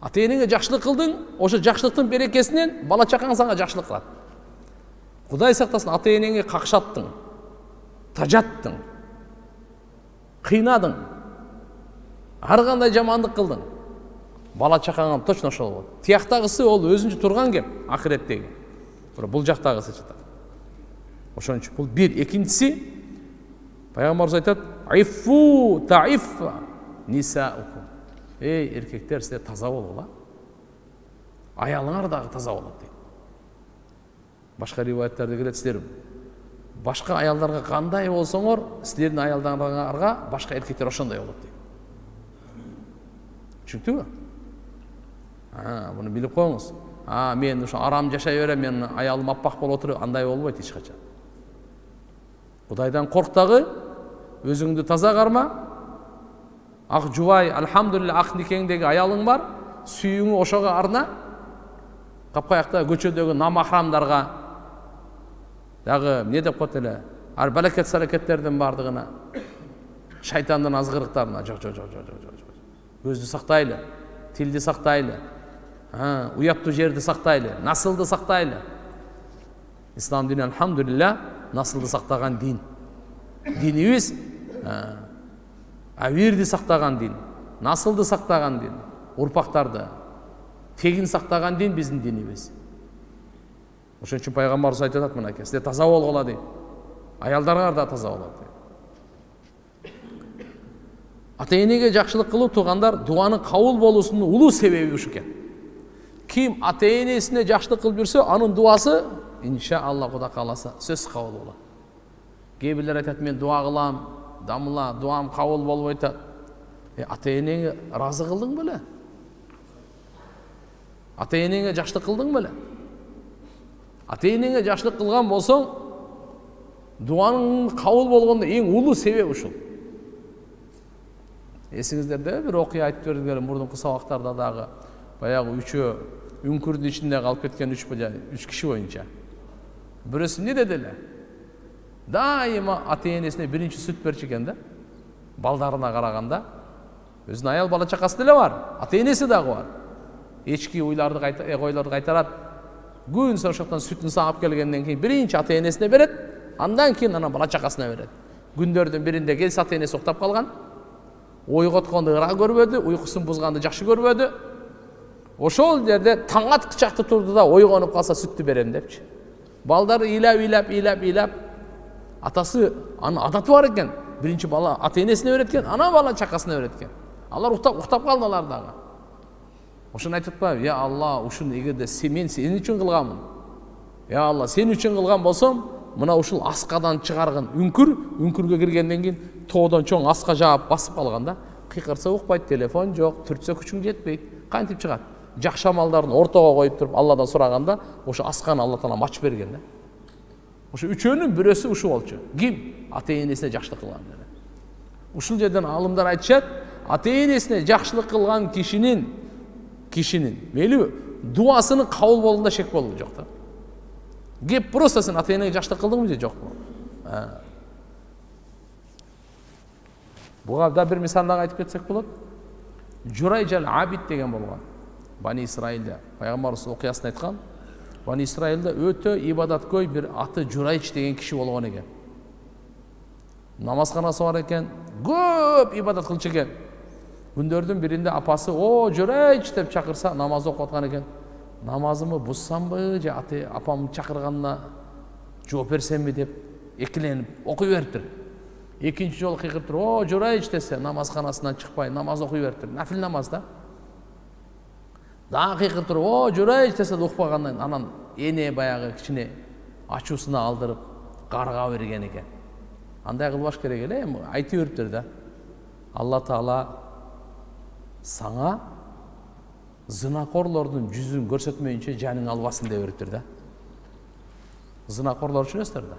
Ата енеңе жақсылық қылдың, ошо жақсылықтың берекесінен бала шағаң саған жақсылық қылады. Құдай сақтасын, ата енеңе қақшаттың, тажаттың, қинадың, ар қандай жамандық қылдың. Бала шағаңнан точно ошол болады. Тияқтағысы ол өзінше тұрған кем, ақыреттегі. Бұл жақтағысы жатады. Ошон үчүн бул бир. Экинчиси пайгамбарыбыз айтат: "Иффу таиффа нисаукум". Эй эркектер, силер таза болгула. Аялыңар дагы таза болот дейт. Башка риваяттарда келет, силер башка аялдарга кандай болсоңор, силердин аялдарыңарга башка эркектер ошондой болот дейт. Түшүндүңбү? А, муну билип коюңуз. А, мен ошо арам жашай берем, мен аялым аппак болуп отуруп, андай болбойт эч качан. Кудайдан корк дагы, өзүңдү таза карма. Ак жубай, алхамдулилла, ак никеңдеги аялың бар, сүйүүңү ошого арна. Капкаякта көчөдөгү намахрамдарга дагы эмне деп коет эле, ар балакет салакеттердин бардыгына, шайтандын азгырыктарына жок жок жок жок. Көздү сактайлы, тилди сактайлы. Уяптуу жерди сактайлы, насылды сактайлы. Ислам дини, алхамдулилла, насылды сактаган дин. Динибиз абирди сактаган дин, насылды сактаган дин, урпактарды тегин сактаган дин биздин динибиз. Ошон үчүн пайгамбарыбыз айтып атат, мынакей, силер таза болгула дейт. Аялдарыңар да таза болот дейт. Ата энеге жакшылык кылуу, туугандар, дуанын кабыл болуусунун улуу себеби ушу экен. Kim ata enesine cahşılık kıl birse, onun duası inşallah Kuda kalasa söz kavul ola. Gebirler et etmeyin, dua kılam, damla, duam kavul bol boyta. E ata eneye razı kıldın böyle. Ata eneye cahşılık kıldın böyle. Ata eneye cahşılık kılgan bolsan, duanın kavul bolğunda en ulu sebebi uşul. Esinizde de bir okuya ait verdiler, buradan kısa vaktarda dağı. Bayağı üçü, ünkürdün içinde kalp etken üç, üç kişi oyunca. Burası ne dediler? Daima ata enesine birinci süt berçeken de, baldarına karaganda, özün ayal bala çakası dile var, ata enesi dağı var. Eşki oylardı kaytarat, gün sonuçtan sütünü sağıp gelgenden keyin birinci ata enesine beret, andan keyin ana bala çakasına beret. Gündördün birinde gelse ata enesi oktap kalgan, uyğutkandı ıra görmödü, uyğusun buzgandı jakşı görmödü. Ошол жерде таңат кычакты турду да ойгонуп калса сүттү берем депчи. Балдары ыйлап, ыйлап, ыйлап, ыйлап. Атасы, анын адаты бар экен. Биринчи бала ата энесине берет экен, ана бала чакасына берет экен. Алар уктап, уктап калды алар дагы. Ошону айтпайбы? Я Алла, ушун эгерде мен сен үчүн кылганмын. Я Алла, сен үчүн кылган болсом, мына ушул аскадан чыгарган үңкүр, үңкүргө киргенден кийин тоодон чоң аска жаап басып калган да, кыйкырса укпайт, телефон жок, түртсө күчүң жетпейт. Кантип чыгат? Жақшы амалдарын ортаға қойып тұрып, Алладан сұрағанда, ошы асқан Алла Тағала мач берген. Ошы үчөөнүн бирөөсү ушу болчу. Ким? Ата энесине жакшылык кылган. Ушул жерден алымдар айтышат, ата энесине жакшылык кылган кишинин кишинин мейли дуасынын кабыл болгонунда шек болду жок да. Кеп просто сен ата энеңе жакшылык кылдыңбы же жокпу? Буга да бир мисал дагы айтып кетсек болот. Журайжал Абид деген болгон. Бани Исраилде, пайгамбарыбыз окуясын айткан, Бани Исраилде өтө ибадаткөй бир аты Журайж деген киши болгон экен. намазханасы бар екен, көп ибадат қылчы екен. Күндердің бірінде апасы, о, жүрейші деп шақырса, намаз оқытқан екен. Намазымы бұзсамбы, же апам шақырғанына жоп берсембі деп екіленіп, оқи беріптір. Екінші жол қиқып тұр, о, жүрейші десе, намазханасынан шықпай, намаз оқи беріптір. Нафил намаз да. Дағы қиқып тұр, о, жүрейші десе, ұқпағаннан анан ене баяғы кішіне ашусына алдырып, қарға берген екен. Андай қылбаш керек еле, айты өріптір да. Алла Таала саңа зынақорлардың жүзін көрсетмейінше жаның албасын деп өріптір да. Зынақорлар үшін өстір да.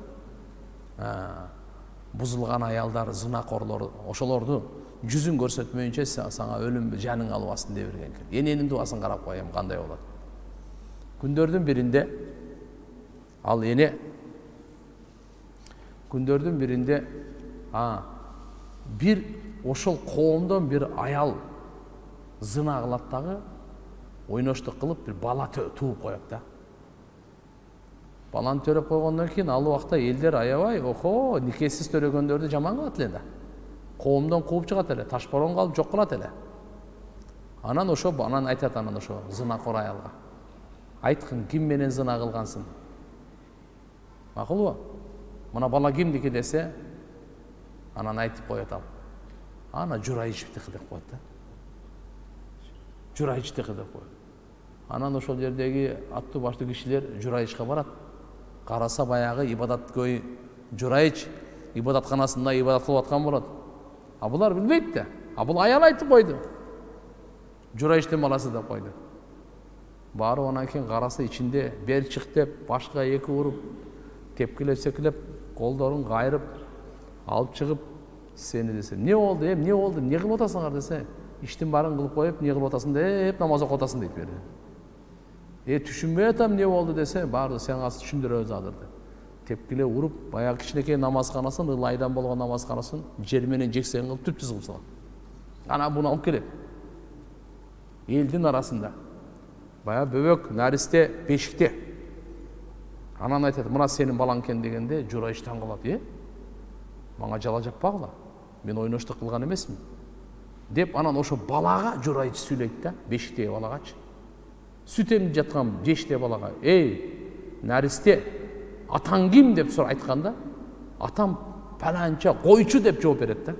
Бұзылған аялдар, зынақорлар, ошаларды жүзін көрсетмейінше саңа өлім жаның албасын деп өрген екен. Ененің дуасын қарап қоям, қандай олады. Күндердің бірінде, ал ене, күндердің бірінде бір ошыл қоғымдан бір аял зына қылаттағы ойнаштық қылып бір бала туып қойыпты. Баланы төріп қойғаннан кейін ал уақытта елдер аябай, охо, некесіз төрегендерді жаман қылады елді. Қоғымдан қуып шығады елі, ташпарон қалып жоқ қылады елі. Анан ошо, анан айтады анан ошо, зына қор аялға. Айтқын, кім менен зына қылғансың? Мақұл ба? Мұна бала кемдеке десе, анан айтып қойатам. Ана жүрайшыпті қыдық қойды. Жүрайшыпті қыдық қойды. Анан ошол жердегі атты башты кішілер жүрайшыға барады. Қараса баяғы ибадат көй жүрайш, ибадатханасында ибадат қылып атқан болады. А бұлар білмейді. А бұл аял айтып қойды. Жүрайшты маласы да қойды. Бары онан кейін қарасы ішінде бер шық деп, башқа екі ұрып, тепкілеп-секілеп, қолдарын қайырып, алып шығып, сені десе, не олды, ем, не олды, не қылып отасыңар десе, іштің барын қылып қойып, не қылып отасың де, еп, намаза қотасың деп берді. Е, түшінбе етім, не олды десе, барды, сен қасы түшіндір өз адырды. Тепкіле ұрып, баяғы кішінекей намазханасын, лайдан болған намазханасын, жерменен жексен қылып, түп-түз қылып салам. Ана бұны алып келеп. Елдің арасында, баяғы бөбек, нәресте, бешікте. Анан айтады, мұна сенің баланкен дегенде жүрайыштан қылады, е? Маңа жала жаппағыла, мен ойныштық қылған емесім. Деп, анан ошо балаға жүрайыш сөйлейді, бешікте балағач. Сүтемді жатқан жеште балаға, ей, нәрісте, атан кім деп сұр айтқанда, атам пәләнча, қойчу деп жауап береді.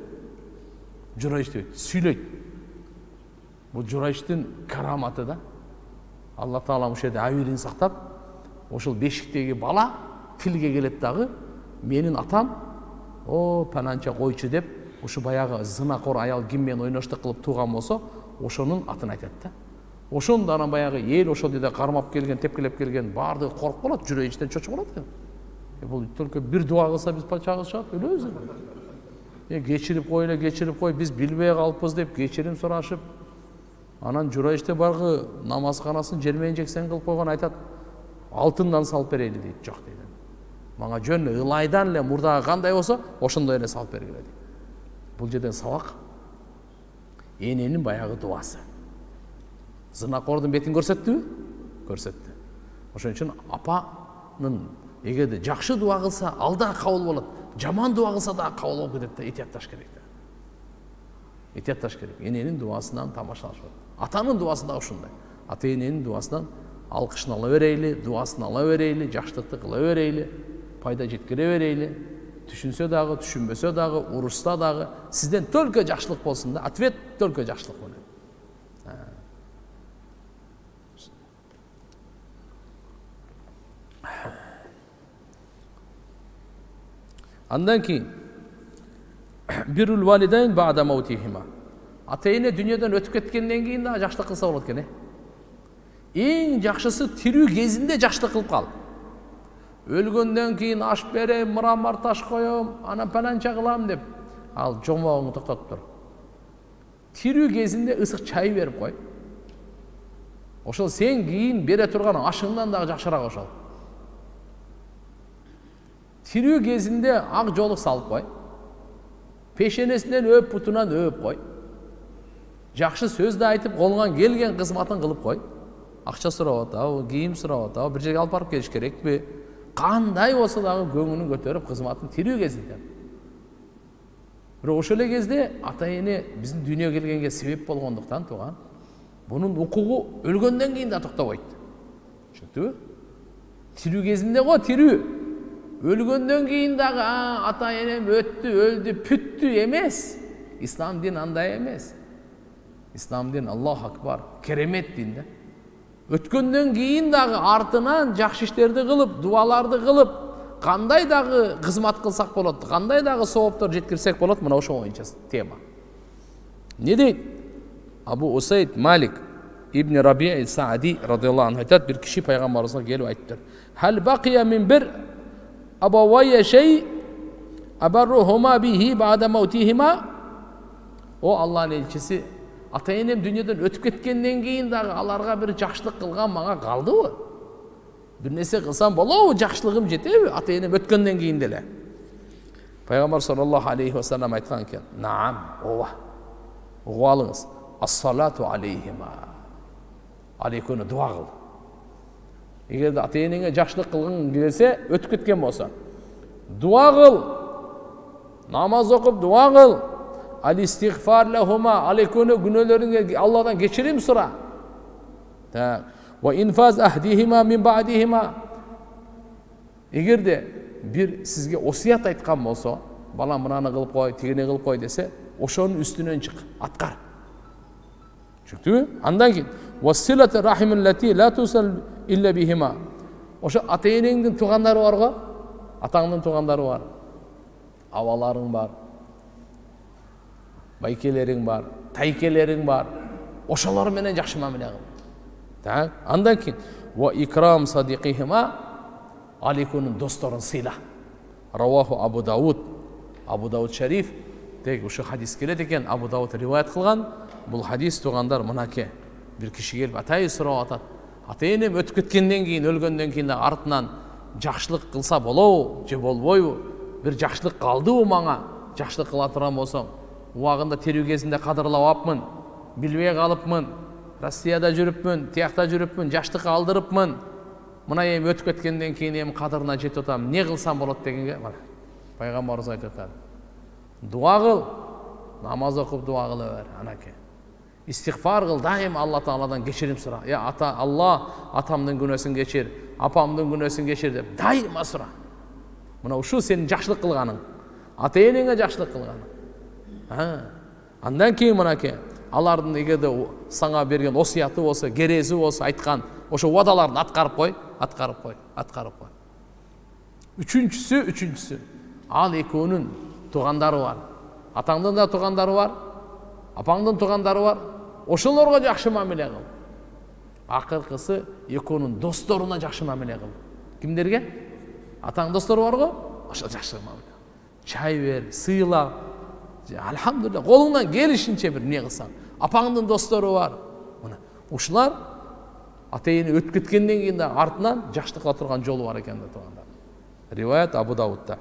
Жүрайыш дейді, сөйлейді. Бұл жүрайыштың караматы да. Алла Таала мүшеді әуелін сақтап, ошыл бешіктегі бала тілге келеттағы менің атам о пәләнча қойшы деп ошы баяғы зынақор аял кіммен ойнаштық қылып туған болса ошының атын айтады. Ошын дана баяғы ел ошыл деді қармап келген тепкілеп келген барды қорқ болады жүрей іштен шөші болады. Бұл түлкі бір дуа қылса біз патшағыз шығады өлі өзі. Кешіріп қойына кешіріп қой біз білбей қалыппыз деп кешірім сұрашып анан жүрей іште барғы намазханасын жермен жексен қылып қойған айтады. Алтындан салып береді дейді, жоқ дейді. Маңа жөнлі, ұлайдан ле, мұрдағы қандай болса, ошында еле салып бергіледі. Бұл жерден сабақ, ененің баяғы дуасы. Зынақордың бетін көрсетті бі? Көрсетті. Ошын үшін апаның егеді жақшы дуа қылса, алда қауыл болады, жаман дуа қылса да қауыл оқ кетеді, етиятташ керекті. Етиятташ керек. Ененің дуасынан тамашалашып. Атаның дуасында ошындай. Ата ененің дуасынан алқышын ала өрәйлі, дуасын ала өрәйлі, жақшылықты қыла өрәйлі, пайда жеткіре өрәйлі, түшінсе дағы, түшінбесе дағы, ұрыста дағы, сізден төлкі жақшылық болсын да, ответ төлкі жақшылық болын. Андан кейін, бірул валидайн бағда маутихима. Атайыны дүниеден өтіп кеткенден кейін да жақшылық қылса болады кене. Ең жақшысы тіру кезінде жақшылық қылып қал. Өлгөнден кейін аш берем, мұрамар таш қойым, ана пәләнча қылам деп. Ал жомауыңы тоқтатып тұр. Тіру кезінде ысық чай беріп қой. Ошыл сен кейін бере тұрған ашыңнан дағы жақшырақ ошыл. Тіру кезінде ақ жолық салып қой. Пешенесінен өп, бұтынан өп қой. Жақшы сөзді айтып, қолған келген қызматын қылып қой. Ақша сұрау атау, гейім сұрау атау, бір жерге алып барып келіш керек бе? Қандай осы дағы көңінің көтеріп қызматын тиру кезінде. Бірақ ошол кезде ата ене біздің дүниеге келгенге себеп болғандықтан туған, бұның укугу өлгөндөн кийин да токтобойт. Түшүндүңбү? Тирүү кезинде го, тирүү. Өлгөндөн кийин дагы ата энем өттү, өлдү, пүттү эмес. Ислам дин андай эмес. Ислам дин Аллах акбар, керемет дин да. Өткөндөн кийин дагы артынан жакшы иштерди кылып, дуаларды кылып, кандай дагы кызмат кылсак болот, кандай дагы сооптор жеткирсек болот, мына ошо боюнча тема. Не дейт? Абу Усайд Малик İbn Rabi'i Sa'di radıyallahu anh hatta bir kişi peygamberimize gelip aytır. Hal baqiya min bir abawaya şey abarruhuma bihi ba'da mevtihima. O Allah'ın elçisi atayenem dünyadan ötüp ketkenden keyin dagı alarga bir jaşlık kılgan mağa kaldıbı? Bir nese kılsam bolobı, jaşlığım jetebi? Atayenem ötkenden keyin dele. Peygamber sallallahu aleyhi ve sellem aytkan eken. Naam, ova. Ugu alınız. As-salatu aleyhima. Алейкуна дуа кыл. Эгерде ата-энеңе жакшылык кылгың келсе, өтүп кеткен болсо, дуа кыл. Намаз окуп дуа кыл. Аль-истигфар лахума, алейкуна күнөөлөрүңө Алладан кечирим сура. Так. Ва инфаз ахдихима мин баъдихима. Эгерде бир сизге осуят айткан болсо, балам мынаны кылып кой, тигине кылып кой десе, ошонун үстүнөн чык, аткар. Түштүбү? Андан кийин وَالسِّلَةَ رَحِمُ الَّتِي لَا تُسَلْ إِلَّا بِهِمَا. Ошо ата-энеңдин туугандары бар го? Атаңдын туугандары бар. Абаларың бар. Байкелериң бар, тайкелериң бар. Ошолор менен жакшы мамиле кыл. Так? Андан кийин وَإِكْرَامُ صَدِيقِهِمَا. Алейкунун досторун сыйла. Раваху Абу Дауд. Абу Дауд Шариф. Тек ошо хадис келет экен, Абу Дауд риваят кылган. Бул хадис туугандар мынаке. Bir kişi gelip atayı sıraya atat. Atayınem ötüp ketkenden keyin, ölgönden keyin de ardından jakşılık kılsa bolobu, je bolboybu. Bir jakşılık kaldıbı mağa, jakşılık kıla turan bolsoň. Ubagında terүү кезинде kadırlabapmın, bilbey kalıpmın, Rossiyada jürüpmün, tiyakta jürüpmün, jakşılık aldırıpmın. Mına emi ötüp ketkenden keyin emi kadırına jetip atam, ne kılsam bolot degenge mana. Peygamberimiz aytып atad. Dua kıl, namaz okup dua kılıver anake. İstihbar kıl, daim Allah Teala'dan geçirim sıra. Ya ata Allah, atamdın günösün geçir, apamdın günösün geçir deyip daima sıra. Buna şu senin jakşılık kılganın. Ata-enene jakşılık kılganın. Ha. Andan keyin buna ki, Allah'ın egerde sana bergen osiyatı olsa, gerezi olsa, aytkan, oşo vadalarını atkarıp koy, atkarıp koy, atkarıp koy. Üçüncüsü, üçüncüsü. Al ekonun tuğandarı var. Atandın da tuğandarı var, apandın tuğandarı var. Ошолорго жакшы мамиле кыл. Акыркысы экөөнүн досторуна жакшы мамиле кыл. Кимдерге? Атаң достору бар го? Ошол жакшы мамиле. Чай бер, сыйла. Алхамдулла, колуңдан келишинче бир эмне кылсаң. Апаңдын достору бар. Мына ушулар ата-эне өтүп кеткенден кийин да артынан жакшылыкка турган жолу бар экен да тугандар. Риваят Абу Даудта.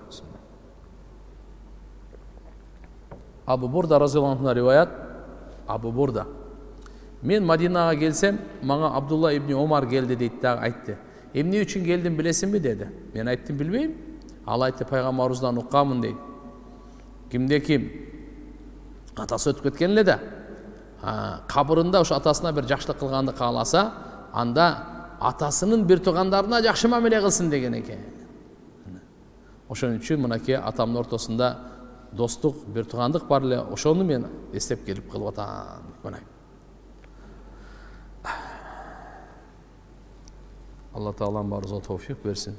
Абу Бурда разыйланып на риваят Абу Бурда. Мен Мадинаға келсем, маңа Абдулла ибн Омар келді дейді, дагы айтты. Эмне үчүн келдим билесинби деди. Мен айттым билбейм. Ал айтты пайгамбарыбыздан уккамын дейт. Кимде ким атасы өтүп кеткен эле да, кабырында ошо атасына бир жакшылык кылганды кааласа, анда атасынын бир туугандарына жакшы мамиле кылсын деген экен. Ошон үчүн мынакей атамдын ортосунда достук, бир туугандык бар эле, ошону мен эстеп келип кылып атам. Allah Teala'nın barıza tevfik versin.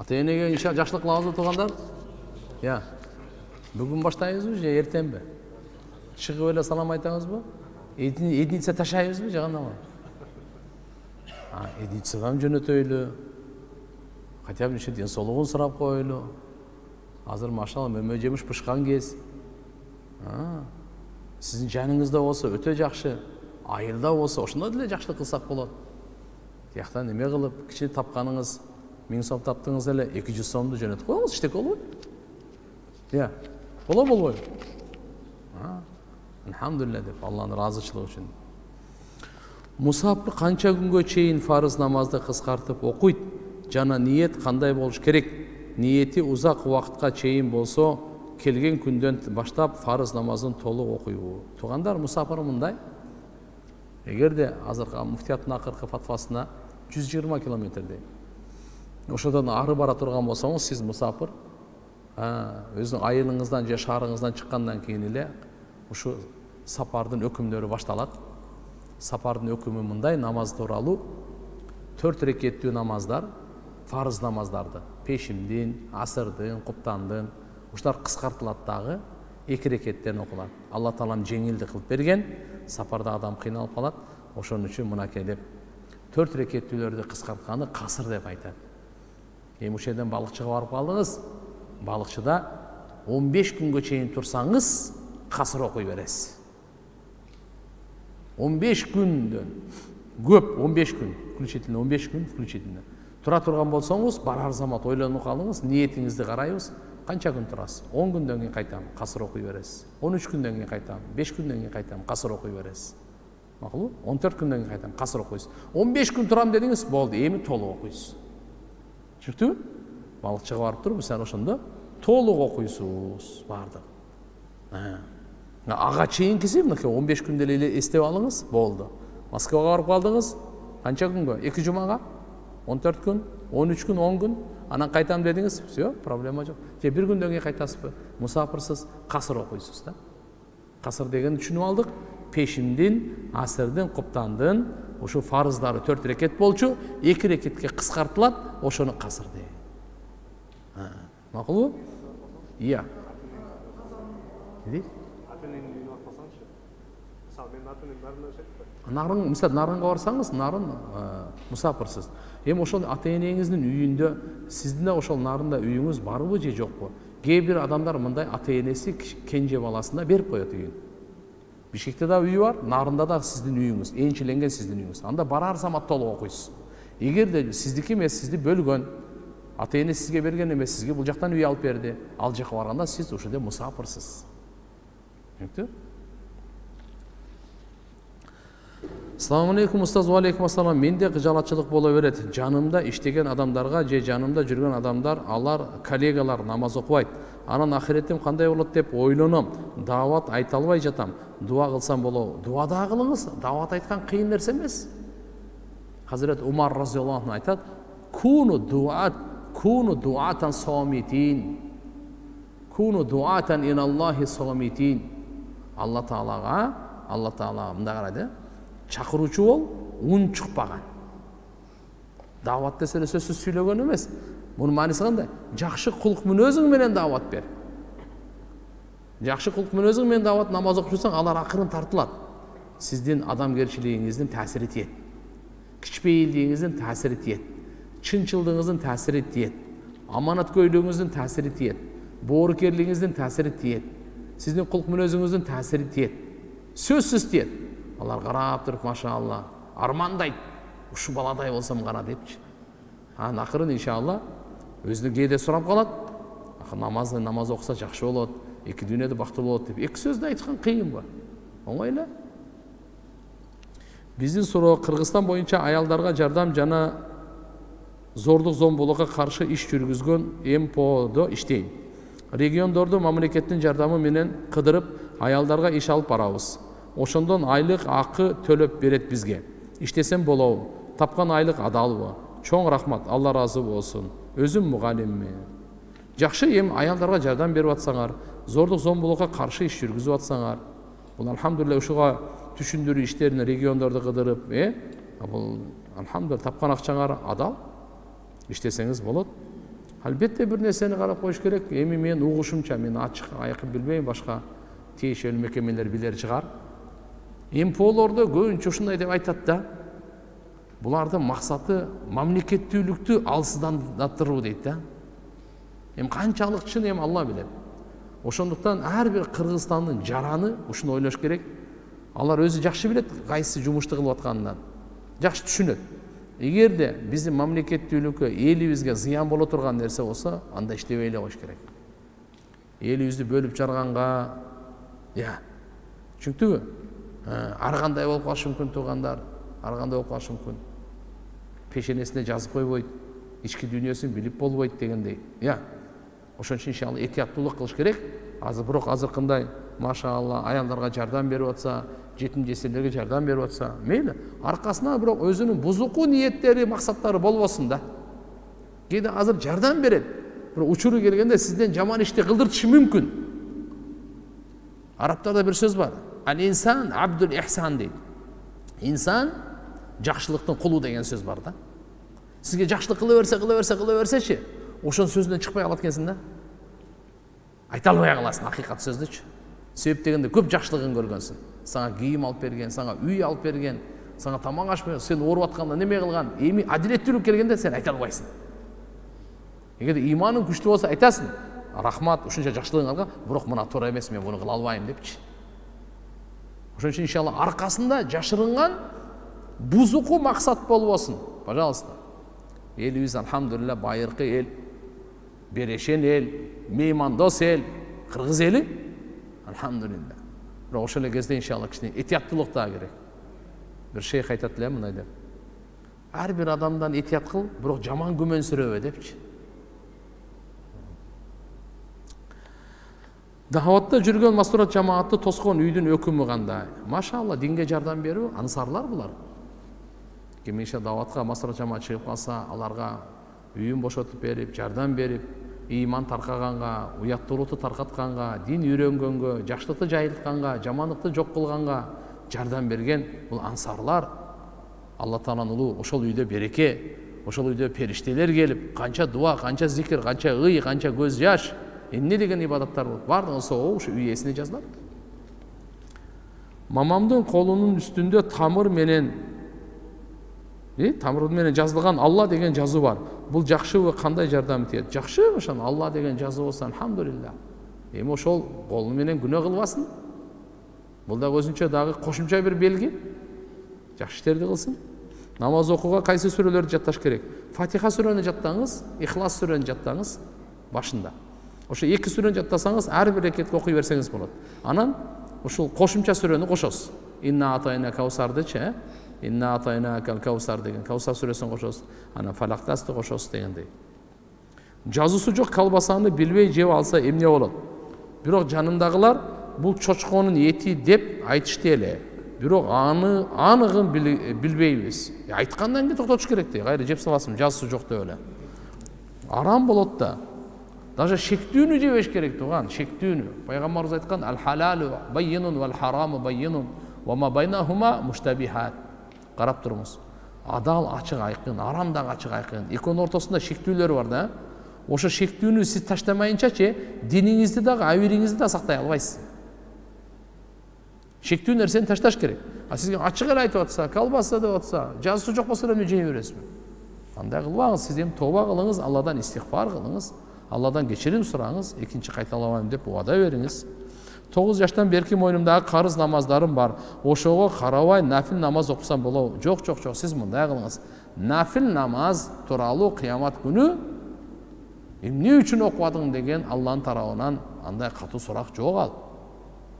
Ata-enege inşa jakşılık lazım tuğandar. Ya. Bugün baştayız mı? Erten mi? Çıkıp öyle salam aytağız mı? Edinitse taşayız mı? Jağanda mı? Edinitse adam jönötöylü. Хотя бы еще денсаулығын сұрап қойлы. Азыр машалла мөмө жеміш пышқан кез. Сіздің жаныңызда болса өте жақсы, айылда болса ошондой деле жақсылық қылсақ болады. Тияқтан неме қылып, кіші тапқаныңыз, мең сом таптыңыз эле эки жүз сомду жөнөтүп коюңуз, иштек болбойбу? Я. Болобу болбойбу? А. Алхамдулилла деп Алланын разычылыгы үчүн мусапыр қанша күнге чейін фарыз намазды қысқартып оқиды, жана ниет қандай болуш керек? Ниеті ұзақ уақытқа чейін болса, келген күнден баштап фарыз намазын толық оқиды. Туғандар, мусапыр мындай. Егер де азырқы муфтияттың ақырқы фатвасына жүз жыйырма километрдей. Ошодан ары бара тұрған болсаңыз, сіз мусапыр, өзінің айылыңыздан же шарыңыздан шыққандан кейін эле ушу сапардын өкүмдөрү башталат. Сапардын өкүмү мындай: намаз тууралуу төрт рекеттүү намаздар, фарыз намаздарды, пешимдин, асырдын, куптандын, уштар кыскартылат дагы эки рекеттен окулат. Алла Таалам жеңилдик кылып берген, сапарда адам кыйналып калат. Ошон үчүн мынакей деп төрт рекеттүүлөрдү кыскартканы касыр деп айтат. Эми ошеден балыкчыга барып калдыңыз, балықшыда он беш күнгө чейин турсаңыз, қасыр оқи бересіз. он беш күндөн көп, он беш күн, включительно он беш күн, включительно. Тура турган болсоңуз, барар замат ойлонуп калыңыз, ниетиңизди карайбыз, канча күн турасыз? он күндөн кийин кайтам, қасыр оқи бересіз. он үч күндөн кийин кайтам, беш күндөн кийин кайтам, қасыр оқи бересіз. Мақұл? он төрт күндөн кийин кайтам, қасыр оқисыз. он беш күн турам дедиңиз, болды, эми толук оқисыз. Түштүбү? Балықшыға барып тұрып, сен ошында толық оқисыз барды. Аға чейін кесіп, он беш күнделейлі естеп алыңыз, болды. Москваға барып қалдыңыз, қанша күнгі? эки жумаға, он төрт күн, он үч күн, он күн. Анан қайтам дедіңіз, все, проблема жоқ. Бір күнден кейін қайтасыз, мұсапырсыз, қасыр оқисыз да. Қасыр деген үшініп алдық. Пешімден, асырден, құптандын, ошу фарыздары төрт рекет болчу, эки рекетке қысқартылат, ошоны қасыр деген. Мақұл? Иә. Нарын, мысалы, нарынға барсаңыз, нарын мұсапырсыз. Эми ошол ата-энеңиздин үйүндө, сиздин да ошол нарында үйүңүз барбы же жокпу? Кээ бир адамдар мындай ата-энеси кенже баласына берип коет үйүн. Бишкекте да үйү бар, нарында да сиздин үйүңүз, энчиленген сиздин үйүңүз. Анда барар замат толук окуйсуз. Эгерде сиздики эмес, сизди бөлгөн ата-эне сізге берген емес, сізге бұл жақтан үй алып берді. Ал жаққа барғанда сіз ошондо мусапырсыз. Түшүнүктү? Ассаламу алейкум устаз. Ва алейкум ассалам. Менде кыжалатчылык боло берет. Жанымда иштеген адамдарга же жанымда жүргөн адамдар, алар коллегалар намаз окубайт. Анан ахиреттим кандай болот деп ойлоном. Даават айта албай жатам. Дуа кылсам болобу? Дуа да кылыңыз. Даават айткан кыйын нерсе эмес. Хазирет Умар разияллаху анху айтат: "Куну дуат كونوا دعاة صامتين كونوا دعاة إلى الله صامتين". الله تعالى الله تعالى من دعاءه çakırıcı ol, un çıkpagan. Davat desene sözsüz söylegen emes. Bunun manisi qanday? Жақсы құлық мен өзің менен дават бер. Жақсы құлық мен өзің менен дават, намаз оқысаң, алар ақырын тартылат. Сізден адамгершілігіңіздің тәсірі тиет. Кішіпейілдігіңіздің тәсірі тиет. Чынчылдығыңыздың тәсірі тиет, аманаткөйлігіңіздің тәсірі тиет, боорукерлигіңіздің тәсірі тиет, сіздің құлық мүнөзіңіздің тәсірі тиет, сөзсіз тиет. Алар қарап тұрып, машалла, армандайды, ушу баладай болсам қана депчи. Анан ақырын иншалла өзүнүн кээде сурап калат. Акыр намазды намаз окуса жакшы болот, эки дүйнөдө бактылуу болот деп эки сөздү айткан кыйынбы? Оңой эле. Биздин суроо: Кыргызстан боюнча аялдарга жардам жана зордық зомбылыққа қаршы іш жүргізген эм пэ о-ды іштейін. Региондорды мамлекеттің жардамы менен қыдырып, аялдарға іш алып барабыз. Ошондон айлық ақы төлөп берет бізге. Иштесем болауым. Тапқан айлық адалбы. Чоң рахмат, Алла разы болсын. Өзім мұғалиммин. Жақшы ем аялдарға жардам беріп атсаңар, зордық зомбылыққа қаршы іш жүргізіп атсаңар. Бұл алхамдулилла ушуга түшүндүрүү иштерин региондорду кыдырып, э? Бул алхамдулилла тапкан акчаңар адал. İşteseniz болот. Албетте бир нерсени карап коюш керек. Эми мен угушумча, мен ачык айкын билбейм, башка тиешелүү мекемелер билер чыгар. эм пэ о-лорду көбүнчө ушундай деп айтат да. Булардын максаты мамлекеттүүлүктү алсыздандыруу дейт да. Эми канчалык чын, эми Алла билет. Ошондуктан ар бир Кыргызстандын жараны ушуну ойлош керек. Алар өзү жакшы билет, кайсы жумушту кылып атканынан. Жакшы түшүнөт. Егерде біздің мамлекеттүүлүккө, элибизге зыян боло турган нерсе болса, анда иштебей эле коюш керек. Элибизди бөлүп жарганга, я. Түшүнүктүбү? Ар кандай болуп калышы мүмкүн туугандар. арғанда болып қалышы мүмкін. Пешенесіне жазып қой бойды, ішкі дүниесін біліп бол бойды дегендей. Ошон үшін иншалла этияттылық қылыш керек. Азы бұрық азырқындай, машалла, аялдарға жардан беріп отса, жетім жесірлерге жардан беріп отса, мейлі, арқасына бұрық өзінің бұзықу ниеттері, мақсаттары бол болсын да. Кейді азыр жардан береді, ұшыру келгенде сізден жаман іште қылдыртшы мүмкін. Арабтарда бір сөз бар. Ал-инсан абдул ихсан дейді. Инсан жақшылықтың құлы деген сөз бар да. Сізге жақшылық қыла берсе, қыла берсе, қыла берсе ше, ошон сөзінен шықпай қалат кенсің да. Айта алмай қаласың ақиқат сөзді ше. Себеп дегенде көп жақшылығын көргенсің. Саңа киім алып берген, саңа үй алып берген, саңа тамақ ашпай, сен орып атқанда неме қылған, эми әділеттілік келгенде сен айта алмайсың. Егер иманың күшті болса айтасың, рахмат, ушунча жақшылығың алған, бұрық мына тора емес, мен бұны қыла албайым деп ше. Ошон үчүн иншалла аркасында жашырынган бузуку максат болбосун. Пожалуйста. Элибиз алхамдулилла байыркы эл, берешен эл, меймандос эл, кыргыз эли. Алхамдулилла. Бирок ошол эле кезде иншалла кичине этияттуулук да керек. Бир шейх айтат эле мындай деп. Ар бир адамдан этият кыл, бирок жаман көмөнсүрөбө депчи. Дағауатта жүрген мастурат жамаатты тосқон үйдің өкімі қандай? Машалла, динге жардан беру, ансарлар бұлар. Кемеше дағауатқа мастурат жамаат шығып қалса, аларға үйін бошатып беріп, жардан беріп, иман тарқағанға, уяттылықты тарқатқанға, дин үйренгенге, жақшылықты жайылтқанға, жамандықты жоқ қылғанға жардан берген бұл ансарлар. Алла Тағаланың ұлы ошол үйде береке, ошол үйде періштелер келіп, қанша дуа, қанша зикір, қанша ый, қанша көз жаш. Не деген ибадаттар болды? Бардың ұлса оу, үй есіне жаздар. Мамамдың қолының үстінде тамыр менен тамыр менен жазылған Алла деген жазу бар. Бұл жақшы ө қандай жардам етеді? Жақшы ұшан Алла деген жазу болса, алхамдулилла. Ем ошол қолың менен күнә қылбасын. Бұл да өзінше дағы қошымша бір белгі. Жақшы істерді қылсын. Намаз оқуға қайсы сүрелерді жатташ керек? Фатиха сүрені жаттаңыз, ихлас сүрені жаттаңыз башында. Ошо эки сүрөөнү жаттасаңыз, ар бир рекетти окуй берсеңиз болот. Анан ушул кошумча сүрөөнү кошосуз. Инна атайна каусардычы, инна атайна каусар деген Каусар сүрөсүн кошосуз. Анан Фалактасты кошосуз дегендей. Жазуусу жок колбасаны билбей жеп алса эмне болот? Бирок жанындагылар бул чочконун эти деп айтышты эле. Бирок аны аныгын билбейбиз. Айткандан кийин токтотуш керек дейт. Кайра жеп саласың, жазуусу жок деп эле. Арам болот да. Даже шектүүнү жебеш керек туган, шектүүнү. Пайгамбарыбыз айткан: "Ал-халалу байинун вал-хараму байинун, ва ма байнахума муштабихат." Карап турмуз. Адал ачык айкын, арам да ачык айкын. Эконун ортосунда шектүүлөр бар да. Ошо шектүүнү сиз таштамайынчачы, диниңизди дагы, авириңизди да сактай албайсыз. Шектүү нерсени ташташ керек. А сизге ачык эле айтып атса, колбаса деп атса, жазуусу жок болсо эмне жей бересизби? Андай кылбаңыз, сиз эми тоба кылыңыз, Алладан истигфар кылыңыз. Алладан кечирим сұраңыз, екінші қайталабайым деп уада беріңіз. Тогуз жаштан берки мойнымдағы қарыз намаздарым бар. Ошого қарабай нафил намаз оқысам болобу? Жоқ, жоқ, жоқ, сіз мындай кылыңыз. Нафил намаз тууралуу қиямат күнү эмне үчүн окуадың деген Алланын тарабынан андай катуу сурак жок ал.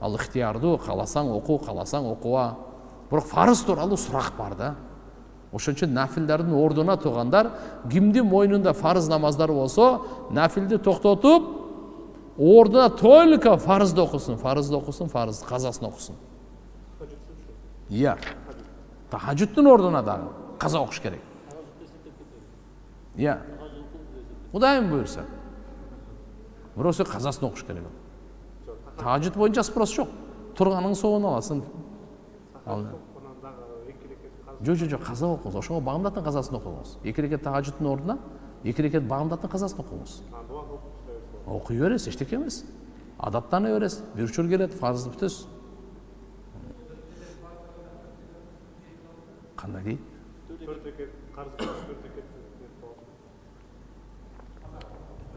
Ал ыктыярдуу, каласаң окуу, каласаң окуба. Бирок фарыз тууралуу сурак бар да. Ошон үчүн нафилдердин ордуна тугандар, кимди мойнунда фарыз намаздар болсо, нафилди токтотуп, ордуна только фарызды окусын, фарызды окусын, фарыз казасын окусын. Ия. Тахажжудтун ордуна дагы каза окуш керек. Ия. Кудайым буйрса. Бирөөсү казасын окуш керек. Тахажжуд боюнча спрос жок. Турганыңды согуна аласың. Жо-жо-жо, қаза оқыңыз. Ошоға бағымдаттың қазасын оқыңыз. Екі рекет тағажыттың ордына, екі рекет бағымдаттың қазасын оқыңыз. Оқи өрес, ештек емес. Адаптаны өрес, бір үшір келеді, фарызды бүтіз. Қанда дей?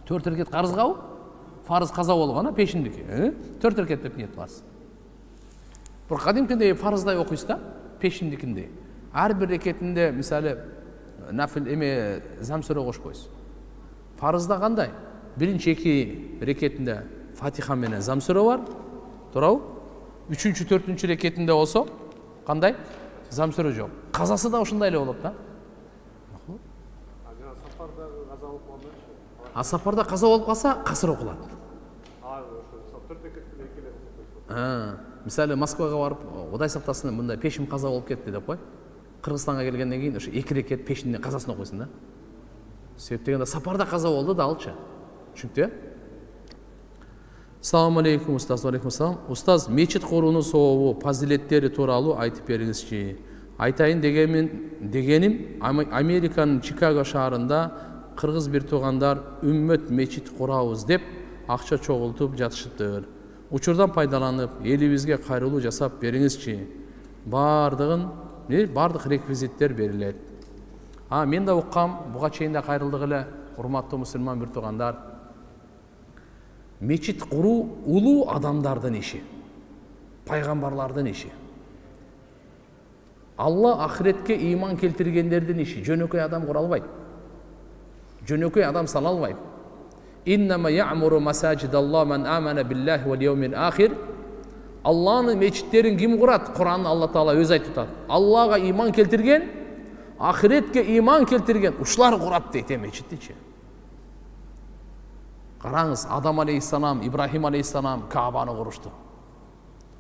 Төрт рекет қарыз қау, фарыз қаза олғана пешіндікі. Төрт рекет деп ниет барсы. Бұр қадимкінде фарыздай оқиста, пешіндікінде. Әр бір рекетінде, мысалы, нафил эме зам сүрө қош қойыз. Фарызда қандай? Бірінші екі рекетінде Фатиха менен зам сүрө бар. Турау. Үшінші, төртінші рекетінде олсо, қандай? Зам сүрө жоқ. қазасы да ушундай эле болот да. Макул? Агар сапардагы каза болуп калса? А сапарда каза болуп калса, касыр окулат. А, ошо төрт кетти эки эле окулат. А, мисалы Москвага барып, Кудай сактасын, мындай пешим каза болуп кетти деп кой. Кыргызстанга келгенден кийин ошо эки рекет пешиндин казасын окуйсун да. Себеп дегенде сапарда каза болду да алчы. Түшүндү? Салам алейкум устаз, алейкум салам. Устаз, мечит корунун сообу, пазилеттери тууралуу айтып бериңизчи. Айтайын дегеним, Американын Чикаго шаарында кыргыз бир туугандар үммөт мечит курабыз деп акча чогултуп жатышыптыр. Учурдан пайдаланып, элибизге кайрылуу жасап бериңизчи. Бардыгын, бардык реквизиттер берилет. А мен да уккам, буга чейин да кайрылдык эле, урматтуу мусулман бир туугандар. Мечит куруу улуу адамдардын иши, пайгамбарлардын иши. Алла ахиретке иман келтиргендердин иши. Жөнөкөй адам кура албайт. Жөнөкөй адам сала албайт. Иннама яъмуру масажидалла ман амана биллахи вал йаумил ахир. Алланын мечиттерин ким курат? Куранды Алла Таала өзү айтып атат. Аллага иман келтирген, ахиретке иман келтирген ушлар курат дейт мечитичи. Қараңыз, Адам алейхиссалам, Ибрахим алейхиссалам Каабаны құрышты.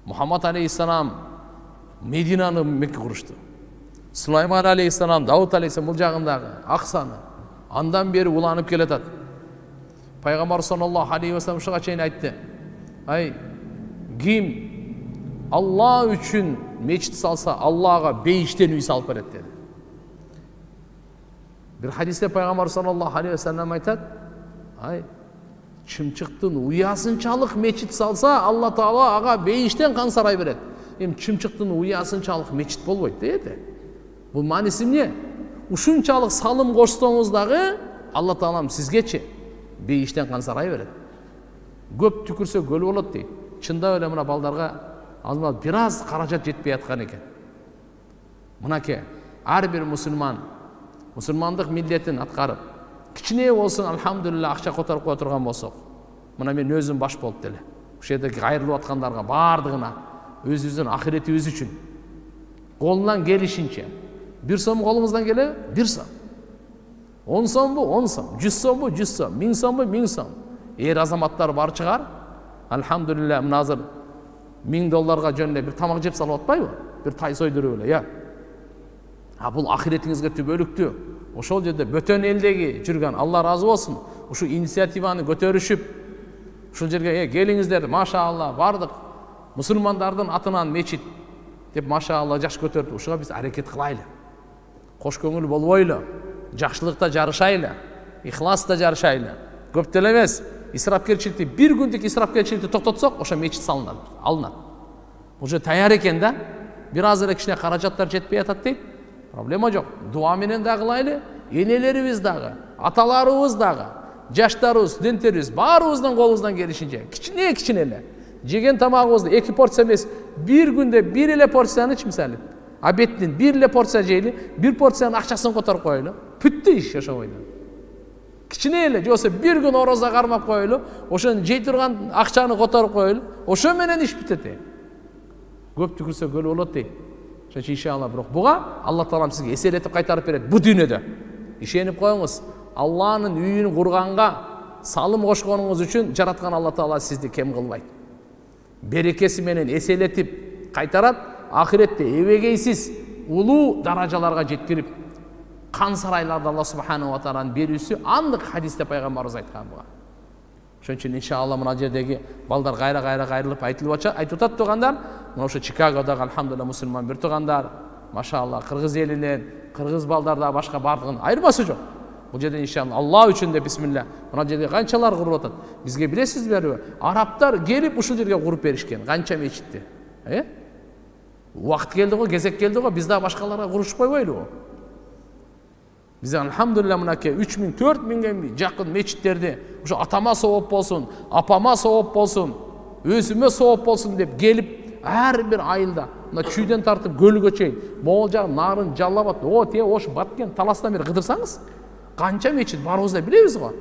Мұхаммад алейхиссалам Мединаны Мекке құрышты. Сулайман алейхиссалам, Дауд алейхиссалам бұл жағындағы Ақсаны андан бері уланып келетеді. Пайғамбар саллаллаху алейхи ва саллям шуға чейін айтты. Ай, ким Алла үшін мешіт салса, Аллаға бейіштен үй салып береді деді. Бір хадисте Пайғамбар саллаллаху алейхи ва саллям айтады: ай, чымчыктын уясынчалык мечит салса, Алла Таала ага бейиштен кан сарай берет. Эми чымчыктын уясынчалык мечит болбойт дейди. Бул мааниси эмне? Ушунчалык салым кошсоңуз дагы Алла Таалам сизгечи бейиштен кан сарай берет. Көп түкүрсө көл болот дейт. Чындап эле мына балдарга азмал бир аз каражат жетпей аткан экен. Мынакей ар бир мусулман мусулмандык милдетин аткарып кичине болсун, алхамдулилла, акча которуп кое турган болсок. Мына мен өзүм баш болуп деле. Ушул жердеги кайрылып аткандарга баардыгына өзүбүздүн ахиретибиз үчүн колунан келишинче бир сом колубуздан келеби? бир сом. он сомбу? он сом. жүз сомбу? жүз сом. миң сомбу? миң сом. Эр азаматтар бар чыгар. Алхамдулилла, мына азыр миң долларга жөн эле бир тамак жеп салып атпайбы? Бир тай сойдуруп эле, я. А бул ахиретиңизге түбөлүктүү. Ошол жерде бөтөн элдеги жүргөн, Алла разы болсун, ушу инициативаны көтөрүшүп, ушул жерге келиңиздер, машаалла, бардык мусулмандардын атынан мечит деп машаалла жаш көтөрдү. Ушуга биз аракет кылайлы. Кош көңүл болбойлу, жакшылыкта жарышайлы, ихласта жарышайлы. Көп деле эмес, исрапкерчиликти, бир күндүк исрапкерчиликти токтотсок, ошо мечит салынат, алынат. Бул же таяр экен да. Бир аз эле кичине каражаттар жетпей атат дейт. Проблема жоқ. Дуа менен да кылайлы, энелерибиз дагы, аталарыбыз дагы, жаштарыбыз, студенттерибиз баарыбыздын колубуздан келишинче кичине-кичине эле жеген тамагыбызды эки порция эмес, бир күндө бир эле порцияны ичип салып, обедтин бир эле порция жейли, бир порциянын акчасын которуп коелу. Бүттү иш ошондой. Кичине эле, же болсо бир күн ороза кармап коелу, ошону жей турган акчаны которуп коелу, ошо менен иш бүтөт. Көп түкүрсө көл болот дейт. Шынчы иншалла, бирок буга Алла Таалам сизге эселетип кайтарып берет бу дүйнөдө. Ишенип коюңуз, Алланын үйүн курганга салым кошконуңуз үчүн жараткан Алла Таала сизди кем кылбайт. Берекеси менен эселетип кайтарат, ахиретте эбегейсиз улуу даражаларга жеткирип, кан сарайларда Алла субхана ва тааланын берүүсү андык хадисте пайгамбарыбыз айткан буга. Шынчы иншалла мына жердеги балдар кайра-кайра кайрылып айтылып айтып атат тургандар. Мына ошо Чикагодагы алхамдулилла мусулман бир туугандар, машаалла, кыргыз элинен, кыргыз балдардан башка бардыгынын айырмасы жок. Бул жерде иншалла Алла үчүн деп бисмилла. Мына жерде канчалар куруп атат? Бизге билесизби? Арабтар келип ушул жерге куруп беришкен. Канча мечитти? Э? Убакыт келди го, кезек келди го, биз да башкаларга курушуп койбойлубу? Биз алхамдулилла мынакей үч миң төрт миңге жакын мечиттерди ушу атама сооп болсун, апама сооп болсун, өзүмө сооп болсун деп келип ар бир айылда, мына чүйдөн тартып көлгө чейин, могул жагын нарын жаллабат, о те ош баткен таластан бери кыдырсаңыз, канча мечит барыбызды билебиз го.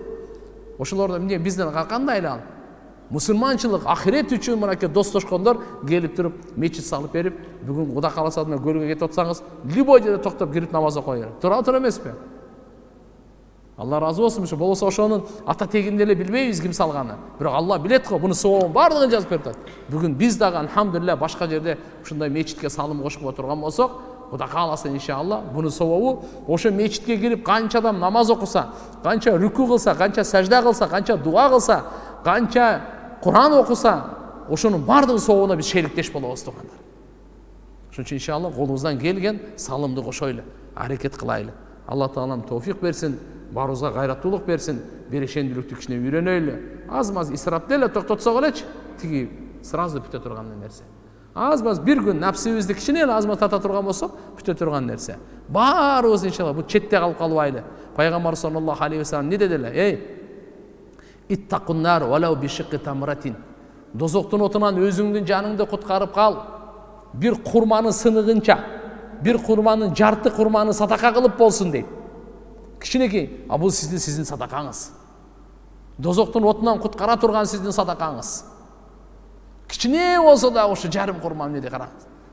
Ошолордо эмне бизден кандай эле ал? Müslümançılık, ahiret üçün münakir dostoşkonlar gelip durup, meclis salıp verip, bugün Kuda Kalasa'dan gölüge get otsanız, liboyca da toktap girip namaza koyarım. Tura tura mes mi? Allah razı olsun. Bol olsa oşonun ata tekinleri bilmeyiz kim salganı. Bırak Allah bilet ko, bunu soğuğun bardığın cazip verdi. Bugün biz dağı elhamdülillah başka yerde şunday meclitke salım koşup oturgan olsak, Kuda Kalasa inşallah bunu soğuğu, oşun meclitke girip kança adam namaz okusa, kança rükû kılsa, kança secde kılsa, kança dua kılsa, kança Kur'an okusa, oşunun bardığı soğuğuna bir şerikleş bala ostuğanlar. Şunun için inşallah kolumuzdan gelgen salımdı koşuyla, hareket kılayla. Allah Teala'm tevfik versin, barıza gayratlılık versin, bereşendilik işine yürüneyle. Az az israf deyle toktotsa koleç, tiki sırazda püte turganın derse. Az az bir gün napsivizde kişineyle azma tata turgan olsa, püte turgan derse. Barız inşallah bu çette kalıp kalıvayla. Peygamber sallallahu aleyhi ve sellem ne dediler? Ey! İttakun nar velau bi şıkkı tamratin. Dozoktun otunan özündün canını da kutkarıp kal. Bir kurmanın sınığınca, bir kurmanın jartı kurmanın sadaka kılıp olsun deyip. Kişineki, bu sizin sizin sadakanız. Dozoktun otunan kutkara turgan sizin sadakanız. Kişine olsa da o şu jarım kurman dedi karanız.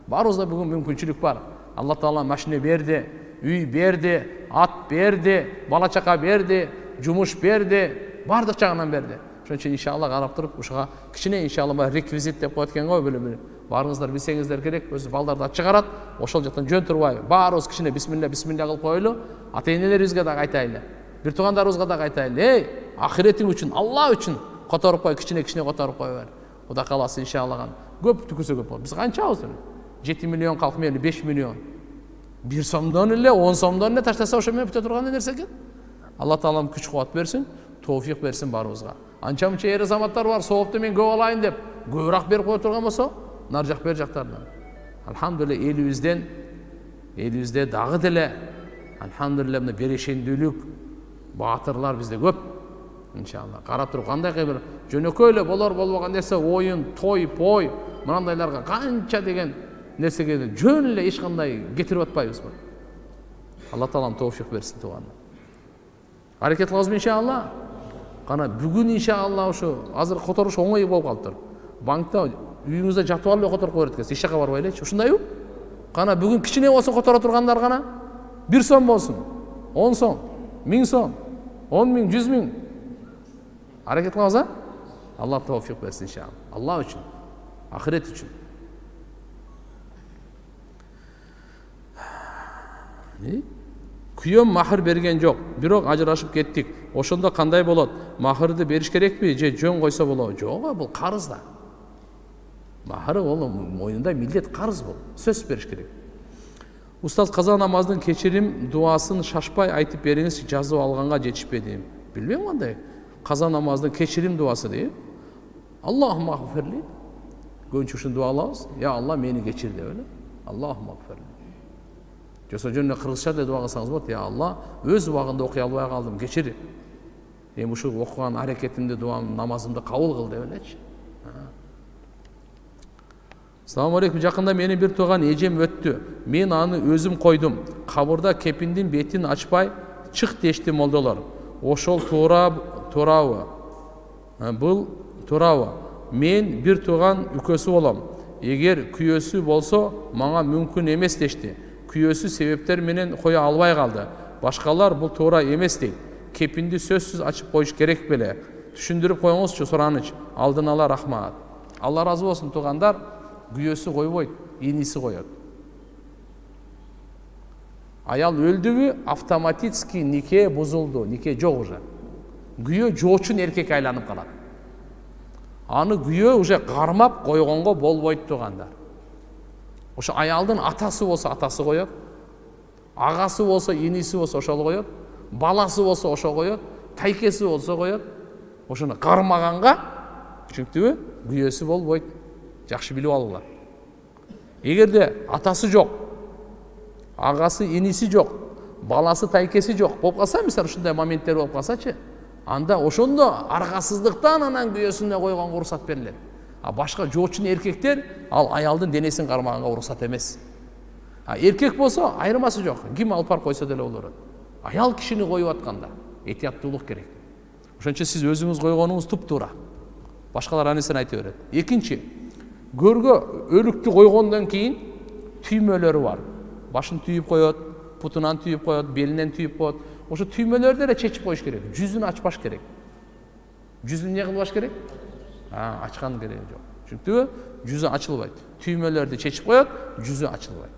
Var olsa bugün mümkünçülük var. Allah Teala maşine verdi, üy verdi, at verdi, balaçaka verdi, cumuş verdi. Bardık çağından berdi. Şunun için inşallah karap durup uşağa kişine inşallah rekvizit dep koyatken koy böyle böyle. Barınızlar bilsengizler gerek özü baldardan çıkarat, oşol jattan jön turbayı. Barız kişine bismillah bismillah kılıp koyulu. Ateyneler özge da kaytaylı. Bir tuğanlar özge da kaytaylı. Ey ahiretin üçün, Allah üçün kotarıp koy kişine kişine kotarıp koy ver. Kuda Kalası inşallah kan. Köp tüküse köp. Biz kançabız öyle? жети миллион kalkmayalım, беш миллион. Bir somdan ile on somdan ne taştasa oşamaya püte turgan edersek. Allah Teala'm güç kuvvet versin. Tevfik versin barımızga. Ançamınca eri zamatlar var, soğuptu men köp alayın dep. Köbürak berip koyup turgan bolsa, narjak beri jaktardın. Elhamdülillah elibizden, elibizde dağı dele. Elhamdülillah mına bereşendilik, batırlar bizde köp. İnşallah. Karap turup kanday bir jönököyle bolar bolboğan nerse oyun, toy, poi, mınandaylarga kança degen nersege jön ele eş kanday getirip atpayız. Allah Teala'm tevfik versin tuğanlar. Hareket kılabız mı inşallah? Kana bugün inşallah şu hazır kotoruş onoy bolup kalıptır. Bankta üyüngüzde jatып алып котор коюп эткенсиз. Эч жака барбайлычы. Ушундай уу? Kana bugün кичине болсо котора тургандар гана бир сом болсун, он сом, миң сом, он миң, жүз миң. Hareket kılabız ha? Allah tevfik versin inşallah. Allah için, ahiret için. Ne? Kuyom mahır bergen yok. Birok ajırlaşıp kettik. Oşunda kanday bolot. Mahırdı beriş gerekmi? Je jön koysa bolot. Joga bul karız da. Mahırı oğlum oyunda millet karız bul. Söz beriş gerek. Ustaz kaza namazının keçirim duasını şaşpay aytıp beriniz jazı alğanga jetişpedi. Bilmem kanday. Kaza namazının keçirim duası deyip. Allahümme mağfirli. Gönç uşun dualabız. Ya Allah beni geçir de öyle. Allahümme mağfirli. Yoksa jönüne kırgızça da dua kılsanız bot, ya Allah, öz uagında okuya albay kaldım, keçir. Endi uşul okuğan hareketimde, duam, namazımda kabul kıl de öyleci. Assalamu alaykum. Yakında meni bir tuğan ejem öttü. Men anı özüm koydum. Kabırda kepindin betini açpay çık deşti moldolar. Oşol toora toorabı. Bul toorabı. Men bir tuğan ükösü bolam. Eger küyösü bolsa, mağa mümkün emes deşti. Küyösü sebepler menen koya albay kaldı. Başkalar bu toora emes deyip. Kepindi sözsüz açıp koyuş gerek bile. Düşündürüp koyunuzcu soranıç. Aldın ala rahmat. Allah razı olsun tuğandar. Küyösü koyboydu. İnisi koyar. Ayal öldü mü avtomatitski nikeye bozuldu. Nikeye joq uja. Güyo joçun erkek aylanıp kalan. Anı güyo uja karmap koygongo bolboydu tuğandar. Oşo ayaldın atası olsa atası koyar, ağası olsa inisi olsa oşol koyar, balası olsa oşo koyar, taykesi olsa koyar. Oşuna karmaganga çünkü güyesi bol boy, yaxşı bilip alırlar. Eğer de atası yok, ağası inisi yok, balası taykesi yok, bop kalsa misal şunday momentler bop kalsaçı, anda oşunda argasızlıktan anan güyesinde koygan ruhsat verilir. Başka joçun erkekler al ayaldın denesin karmağına ruhsat emez. Ha, erkek olsa ayırması yok. Kim alpar koysa dele olur. Ayal kişini koyu atkanda. Ehtiyatlılık gerek. Şunca siz özünüz koyduğunuz tuptura. Başkalar annesini ayta beradi. Ekinci, görgü ölüktü koyğondan keyin tüymeleri var. Başını tüyüp koyat, putundan tüyüp koyat, belinden tüyüp koyat. Oşo tüymelerdi de çekip koyuş gerek. Yüzünü açbaş gerek. Yüzünü ne kılbaş gerek? Ha, açkan gerek yok. Çünkü yüzü açılmaydı. Tüymelerdi çekip koyat, yüzü açılmaydı.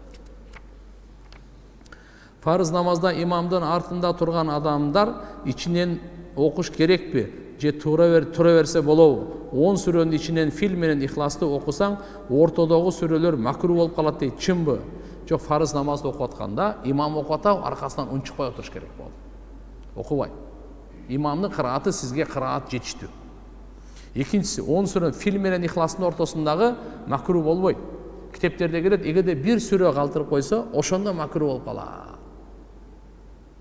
Farz namazda imamdan артында turgan adamlar içinden okuş gerekpi, je tura ver tura verse bolov. on sürünün içinden filminin ihlaslı okusan ortodagı sürülür makruh olup kalat deyt. Çin bu? Joq farz namazda okuyatkanda imam okuyata arkasından un çıkpay oturish kerek boldu. Okubay. İmamın kıraatı sizge kıraat jetiştü. Ekincisi on sürünün filminin ihlasının ortasındagı makruh bolboy. Kitapterde kelet egerde bir sürü kaltırıp koysa oşonda makruh olup kalat.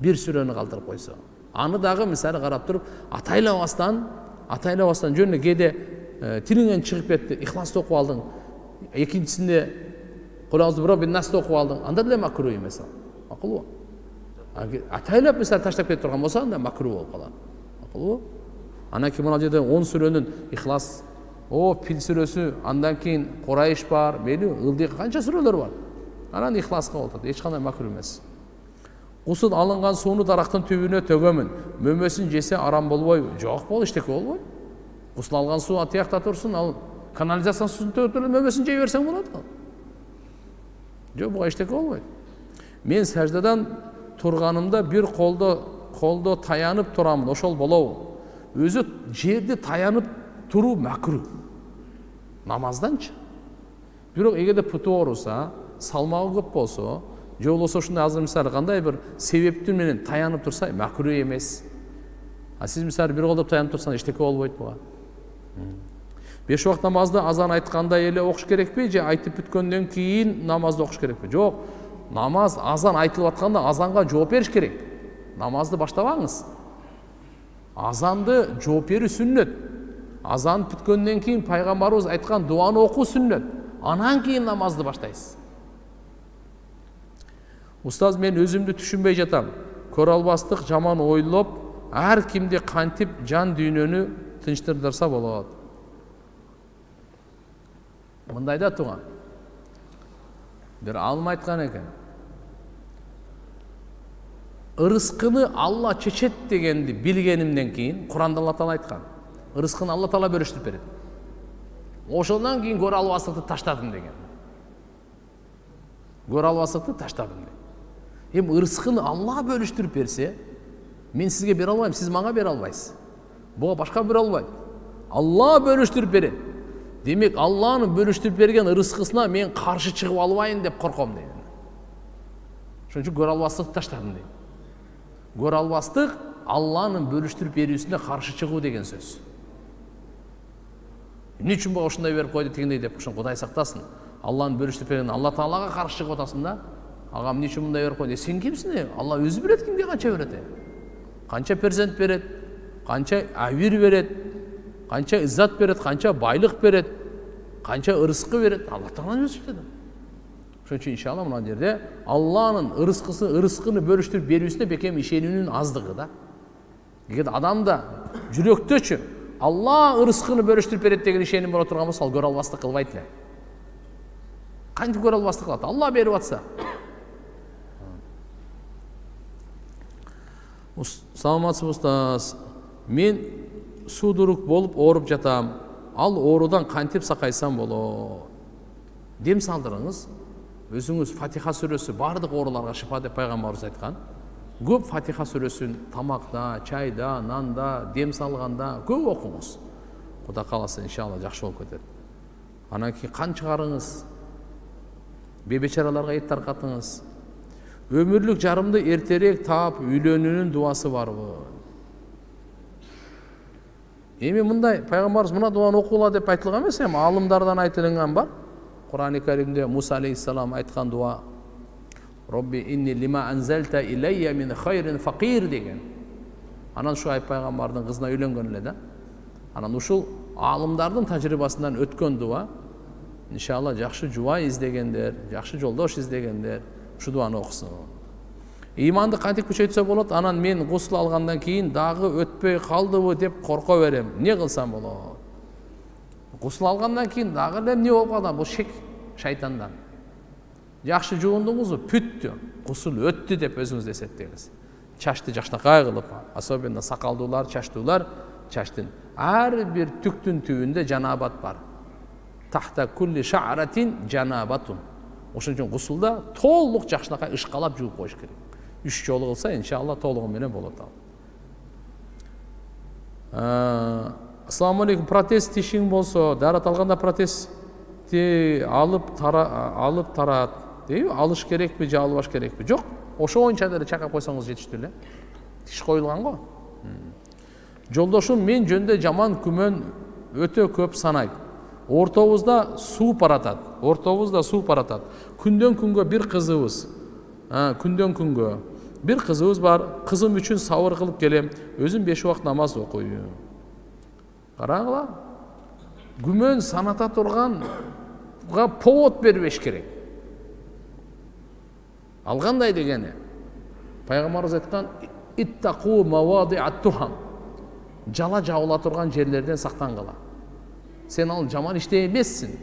Bir sürünü kaldırıp koysa. Anı dağı misali karab durup, ataylavastan, ataylavastan jönüne kede e, tilinden çıkıp etti, ihlaslı okup aldın. Ekincisinde, kulağızı bura bir nasıl okup aldın. Anda da makruh mesela. Akıl o. Ataylav misali taştap etti durgan olsa, anda makruh olup kalan. Akıl o. Ana ki buna dedi, on sürünün ihlas, o pil sürüsü, andan keyin Korayş var, belli, ıldığı kança sürüler var. Anan ihlaslı oldu. Hiç kanday makruh emas. Usul alıngan suunu daraqtın tübüne tögömün. Mömösün jese aram bolboy. Joq bol, işteki bolboy. Usul algan suu atiyaqta tursun, al kanalizasiyan suusunu tögötülüp mömösün jey bersen bolot. Joq buga işteki bolboy. Men sajdadan turganımda bir kolda kolda tayanıp turamın, oşol bolov. Özü jerdi tayanıp turu makruh. Namazdançı. Birok egerde putu orusa, salmağı köp bolsa, Жол болсо ушундай азыр мисалы кандай бир себептин менен таянып турса, макрух эмес. А сиз мисалы бир колдоп таянып турсаңыз, эчтеке болбойт буга. Беш убак намазда азан айтканда эле окуш керекпи же айтып бүткөндөн кийин намазды окуш керекпи? Жок. Намаз азан айтылып атканда азанга жооп бериш керек. Намазды баштабаңыз. Азанды жооп берүү сүннөт. Азан бүткөндөн кийин пайгамбарыбыз айткан дуаны окуу сүннөт. Анан кийин намазды баштайсыз. Ustaz, men özümdü düşünbey jatam. Köralbastık jaman oylop, her kimde kantip jan düynönü tınçtırdırsa bolot. Mındayda tuğan. Bir alım aytkan eken. Irıskını Allah çeçet degendi bilgenimden keyin, Kur'an'da Allah Taala aytkan. Irıskını Allah Taala bölüştürüp beredi. Oşondan keyin köralbastıkты taştadım degen. Köralbastıkты taştadım degen. Hem ırskını Allah'a bölüştürüp verse, men sizge bera almayım, siz bana bera almayız. Buğa başka bera almayım. Allah'a bölüştürüp verin. Demek Allah'ın bölüştürüp vergen ırskısına men karşı çıkıp almayın deyip korkom deyim. Şunun için köralbastıkты taştadım deyim. Köralbastık Allah'ın bölüştürüp verüsüne karşı çıkıp degen söz. Ne için buğa şunday verip koydu tegindey deyip kuşun Kuday saktasın. Allah'ın bölüştürüp vergen Allah Taala'ga karşı çıkıp atasın da. Ağam niçin bunday berip koydu? E sen kimsin? Allah özü bilet kimge kança beredi? Kança persent beredi? Kança avir beredi? Kança izzat beredi? Kança baylık beredi? Kança ırıskı beredi? Allah Taala'nın özü dedi. Şunun için inşallah muna derde Allah'ın ırıskısı, ırıskını bölüştürüp berüsüne bekem işeninin azdığı da. Deket adam da jüröktöçü Allah ırıskını bölüştürüp beredi degen işenin bora turgan bolsa, al köralbastık kılbayt ele. Kantip köralbastık kılat? Allah berip atsa. Саламатсыз устаз, мен судурук болып ооруп жатам, ал оорудан кантип сакайсам болот? Дем салдырыңыз, өзүңүз Фатиха сүрөсү бардык ооруларга шифа деп пайгамбарыбыз айткан. Көп Фатиха сүрөсүн тамакта, чайда, нанда, дем салганда көп окуңуз. Кудай кааласа иншалла жакшы болуп кетет. Анан кийин кан чыгарыңыз, бебечараларга эт таркатыңыз. Ömürlük jarımdı erterek taap üylönünün duası var bu. Emi mınday paygambarız mına duanı okuula dep aytılgan emas, emi alımlardan aytılgan bar. Kur'an-ı Kerimde Musa aleyhisselam aytkan dua. Robbi inni lima anzalta ilayya min khayrin faqir degen. Anan şu ay paygambardın kızına öylöngön ele da. Anan uşul alımdardın tajribasından ötkön dua. İnşallah jakşı jua izdegendir, jakşı joldoş izdegendir. Şu duanı okusun. İmandı kantip küçeytse bolot, anan men gusl algandan keyin dağı ötpöy kaldıbı dep korko berem. Ne kılsam bolot? Gusül alğandan keyin dağı ne olup adam? Bu şek şeytandan. Yaxşı joğundunuzmu? Püttü. Gusül öttü dep özünüz desetdiniz. Çaştı jaşnaqay qılıp, особенно saqaldılar, çaştılar, çaştın. Her bir tüktün tüyünde canabat var. Tahta kulli şa'ratin canabatun. Oşun üçün gusülda tolluq jaşnaqay ışqalap juğup qoyuş kerak. Üç yolu olsa inşallah tolluğu menen bolat al. Assalamu alaikum, протез тишиң болсо, дары талганда протез алып тара алып тарат, дейби, алыш керекпи, же албаш керекпи? Жок. Ошо оюнчаларды чакап койсоңуз жетиштүү эле. Тиш коюлган го. Жолдошум мен жөнүндө жаман күмөн өтө көп санайт. Ортобузда суу паратат. Ортобузда суу паратат. Күндөн күнгө бир кызыбыз. А, күндөн күнгө bir kızımız var, kızım için savur kılıp gelem, özüm beş vakit namaz okuyum. Qarağla, gümön sanata turgan, povot berbeş kerek. Alğanday degeni, Peygamberimiz aytkan, ittaqu mawadi'at tuham, jala jawla turgan yerlerden saktangıla. Sen al jaman işte emessin.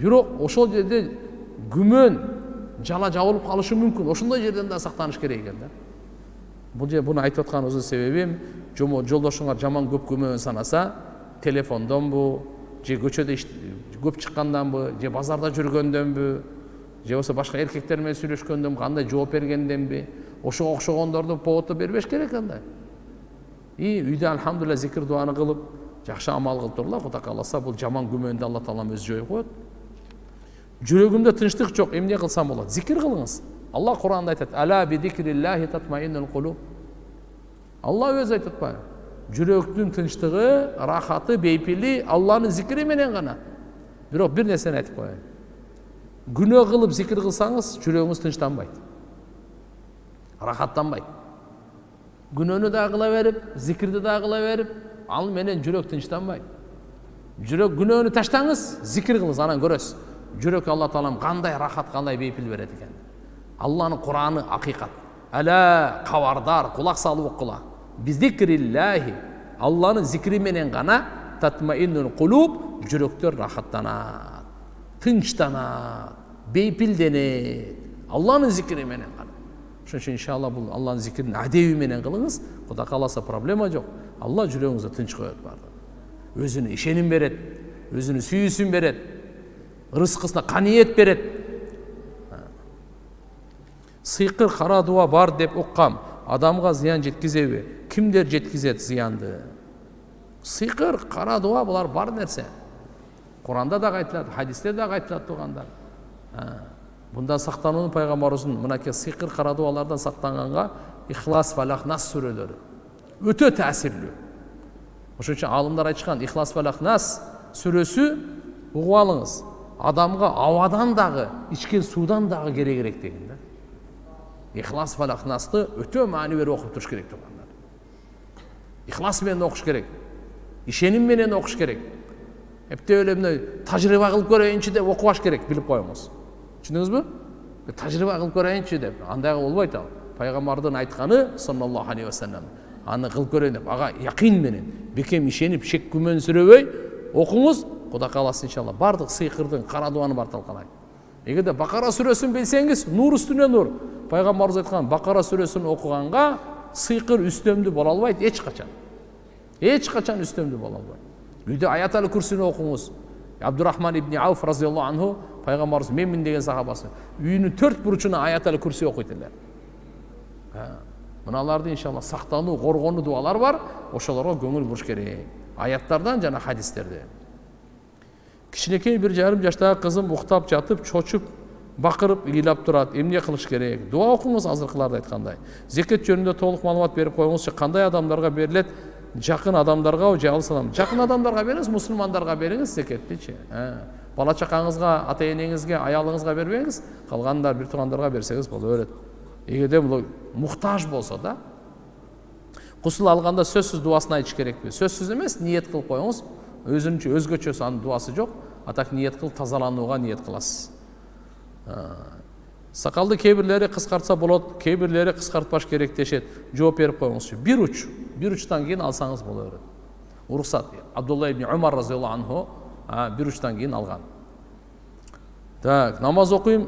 Biro oşol jerde gümön jala jabılıp kalışı mümkün. Oşunday yerden de saklanış kerak ekan da. Bu bunu aytip atkanımızın sebebim, joldoşuňar jaman köp kömön sanasa, telefondanbı, je köçödö köp çıkkandanbı, je bazarda jürgöndenbi, je bolsa başka erkekler menен сүйлөшкөндөм, kanday жооп bergendenbi, oşoga okşogondordu поводду berбеш керек андай. И үйдө алхамдулла зикир дуаны кылып, жакшы амал кылып турла, Кудай кааласа бул жаман күмөндү Алла Таалам өзү жоюп коет. Жүрөгүмдө тынчтык жок, эмне кылсам болот? Зикир кылыңыз. Алла Куранда айтат: "Ала би зикриллахи татмаиннул кулуб". Алла өзү айтпайбы? Жүрөктүн тынчтыгы, рахаты, бейпили Алланын зикри менен гана. Бирок бир нерсени айтып коеюн. Күнөө кылып зикир кылсаңыз, жүрөгүңүз тынчтанбайт. Рахаттанбайт. Күнөөнү да кыла берип, зикирди да кыла берип, ал менен жүрөк тынчтанбайт. Жүрөк күнөөнү таштаңыз, зикир кылыңыз, анан көрөсүз. Жүрек Алла Таалам қандай рахат, қандай бейпіл береді екен. Алланың Құраны ақиқат. Әлә қавардар, құлақ салып оқыла. Бизикриллахи, Алланың зикри менен ғана татмаиннул кулуб, жүректер рахаттанат, тынчтанат, бейпілденет. Алланың зикри менен ғана. Шуның үшін иншалла бұл Алланың зикрин әдеби менен қылыңыз, Құда қаласа проблема жоқ. Алла жүрегіңізді тынч қойып барды. Өзіне ишенім береді, өзіне сүйісін береді. Rızkısına kaniyet beret. Sıykır kara dua var dep okkam. Adamga ziyan jetkizebi. Kimler jetkizet ziyandı? Sıykır kara dua bular var nerse. Kur'an'da da kayıtladı, hadiste de kayıtladı tuğanlar. Bundan saktanın Peygamberimizin mınaki sıykır kara dualardan saktanğanga İhlas Falak Nas sureleri. Ötö täsirli. Oşun üçün alımlar aytışkan İhlas Falak Nas suresi uğup alınız. Адамға ауадан дағы, ішкен судан дағы керегірек дегенде. Ихлас Фалақ Насты өте мәні бері оқып тұрыш керек тұрғандар. Ихлас менен оқыш керек. Ишенім менен оқыш керек. Әпте өлеміне тәжірибе қылып көрейінші деп оқуаш керек, біліп қойыңыз. Түсіндіңіз бе? Тәжірибе қылып көрейінші деп. Андайға болбайды ал. Пайғамбардың айтқаны саллаллаху алейхи уассалам. Аны қылып көрейін деп, аға яқин менен бекем ишеніп, шек күмән сүрбей оқыңыз. Құда қаласы иншалла, бардық сиқырдың қара дуаны бар талқалай. Егерде Бақара сүресін білсеңіз, нұр үстіне нұр. Пайғамбарымыз айтқан, Бақара сүресін оқығанға сиқыр үстемді бола албайды, еч қачан. Еч қачан үстемді бола албайды. Үйде аят әлі күрсіні оқыңыз. Абдурахман ибн Ауф разияллаху анху, Пайғамбарымыз менмін деген сахабасы. Үйінің төрт бұрышына аят әлі күрсі оқитынлар. Мыналарды иншалла сақтану, қорғону дуалар бар, ошоларға көңіл бурш керек. Аяттардан жана хадистерде. Kişinekey bir yarım yaşta kızım uktap çatıp, çoçup, bakırıp, ilap durat, emniye kılış gerek. Dua okuyunuz hazırlıklarda etkanday. Zeket yönünde toluk malumat verip koyunuz. Kanday adamlarga berilet, jakın adamlarga, jalı salam. Jakın adamlarga veriniz, musulmandarga veriniz zeketli. Bala çakağınızga, atayinizge, ayalınızga vermeyiniz. Kalganlar, bir tuğandarga verseniz bol öğret. Egede muhtaç bolsa da, gusül alğanda sözsüz duasına hiç gerek bir. Sözsüz emez, niyet kılıp koyunuz. Өзүнчө өзгөчөсү анын дуасы жок, атак ниет кыл, тазаланууга ниет кыласыз. Сакалды кээбирлери кыскартса болот, кээбирлери кыскартпаш керек дешет. Жооп берип коюңузчу. бир уч, бир учтан кийин алсаңыз болот. Уруксат. Абдулла ибн Умар разияллаху анху bir үштен кейін алған. Так, намаз оқиым,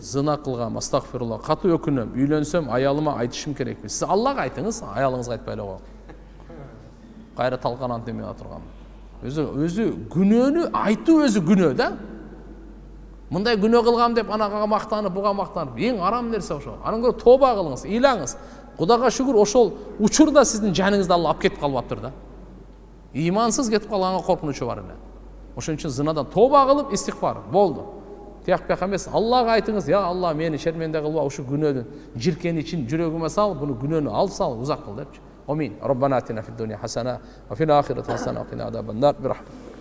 зына қылғам, астағфирулла, қату өкінім, үйленсем, аялыма айтышым керек пе? Сіз Аллаға айтыңыз, аялыңызға айтпайлы ғой. Қайра талқанан демей атырған. Өзі, өзі күнөні, айту өзі күнө, да? Мындай күнө қылғам деп, анаға мақтанып, бұға мақтанып, ең арам нәрсе ошо. Анан көрі тоба қылыңыз, илаңыз. Құдаға шүгір ошол учурда сіздің жаныңызды Алла алып кетіп қалбаптыр да. Имансыз кетіп қалғанға қорқыныші бар эле. Ошон үчүн зынадан тоба кылып истигфар болду. Тияк-пияк эмес, Аллага айтыңыз, "Я Алла, мени шерменде кылба, ушу күнөдүн жиркени үчүн жүрөгүмө сал, буну күнөнү алып сал, узак кыл" депчи. Амин. Роббана атина фид-дунья хасана ва фил ахирати хасана ва кина азабан нар бирахматик.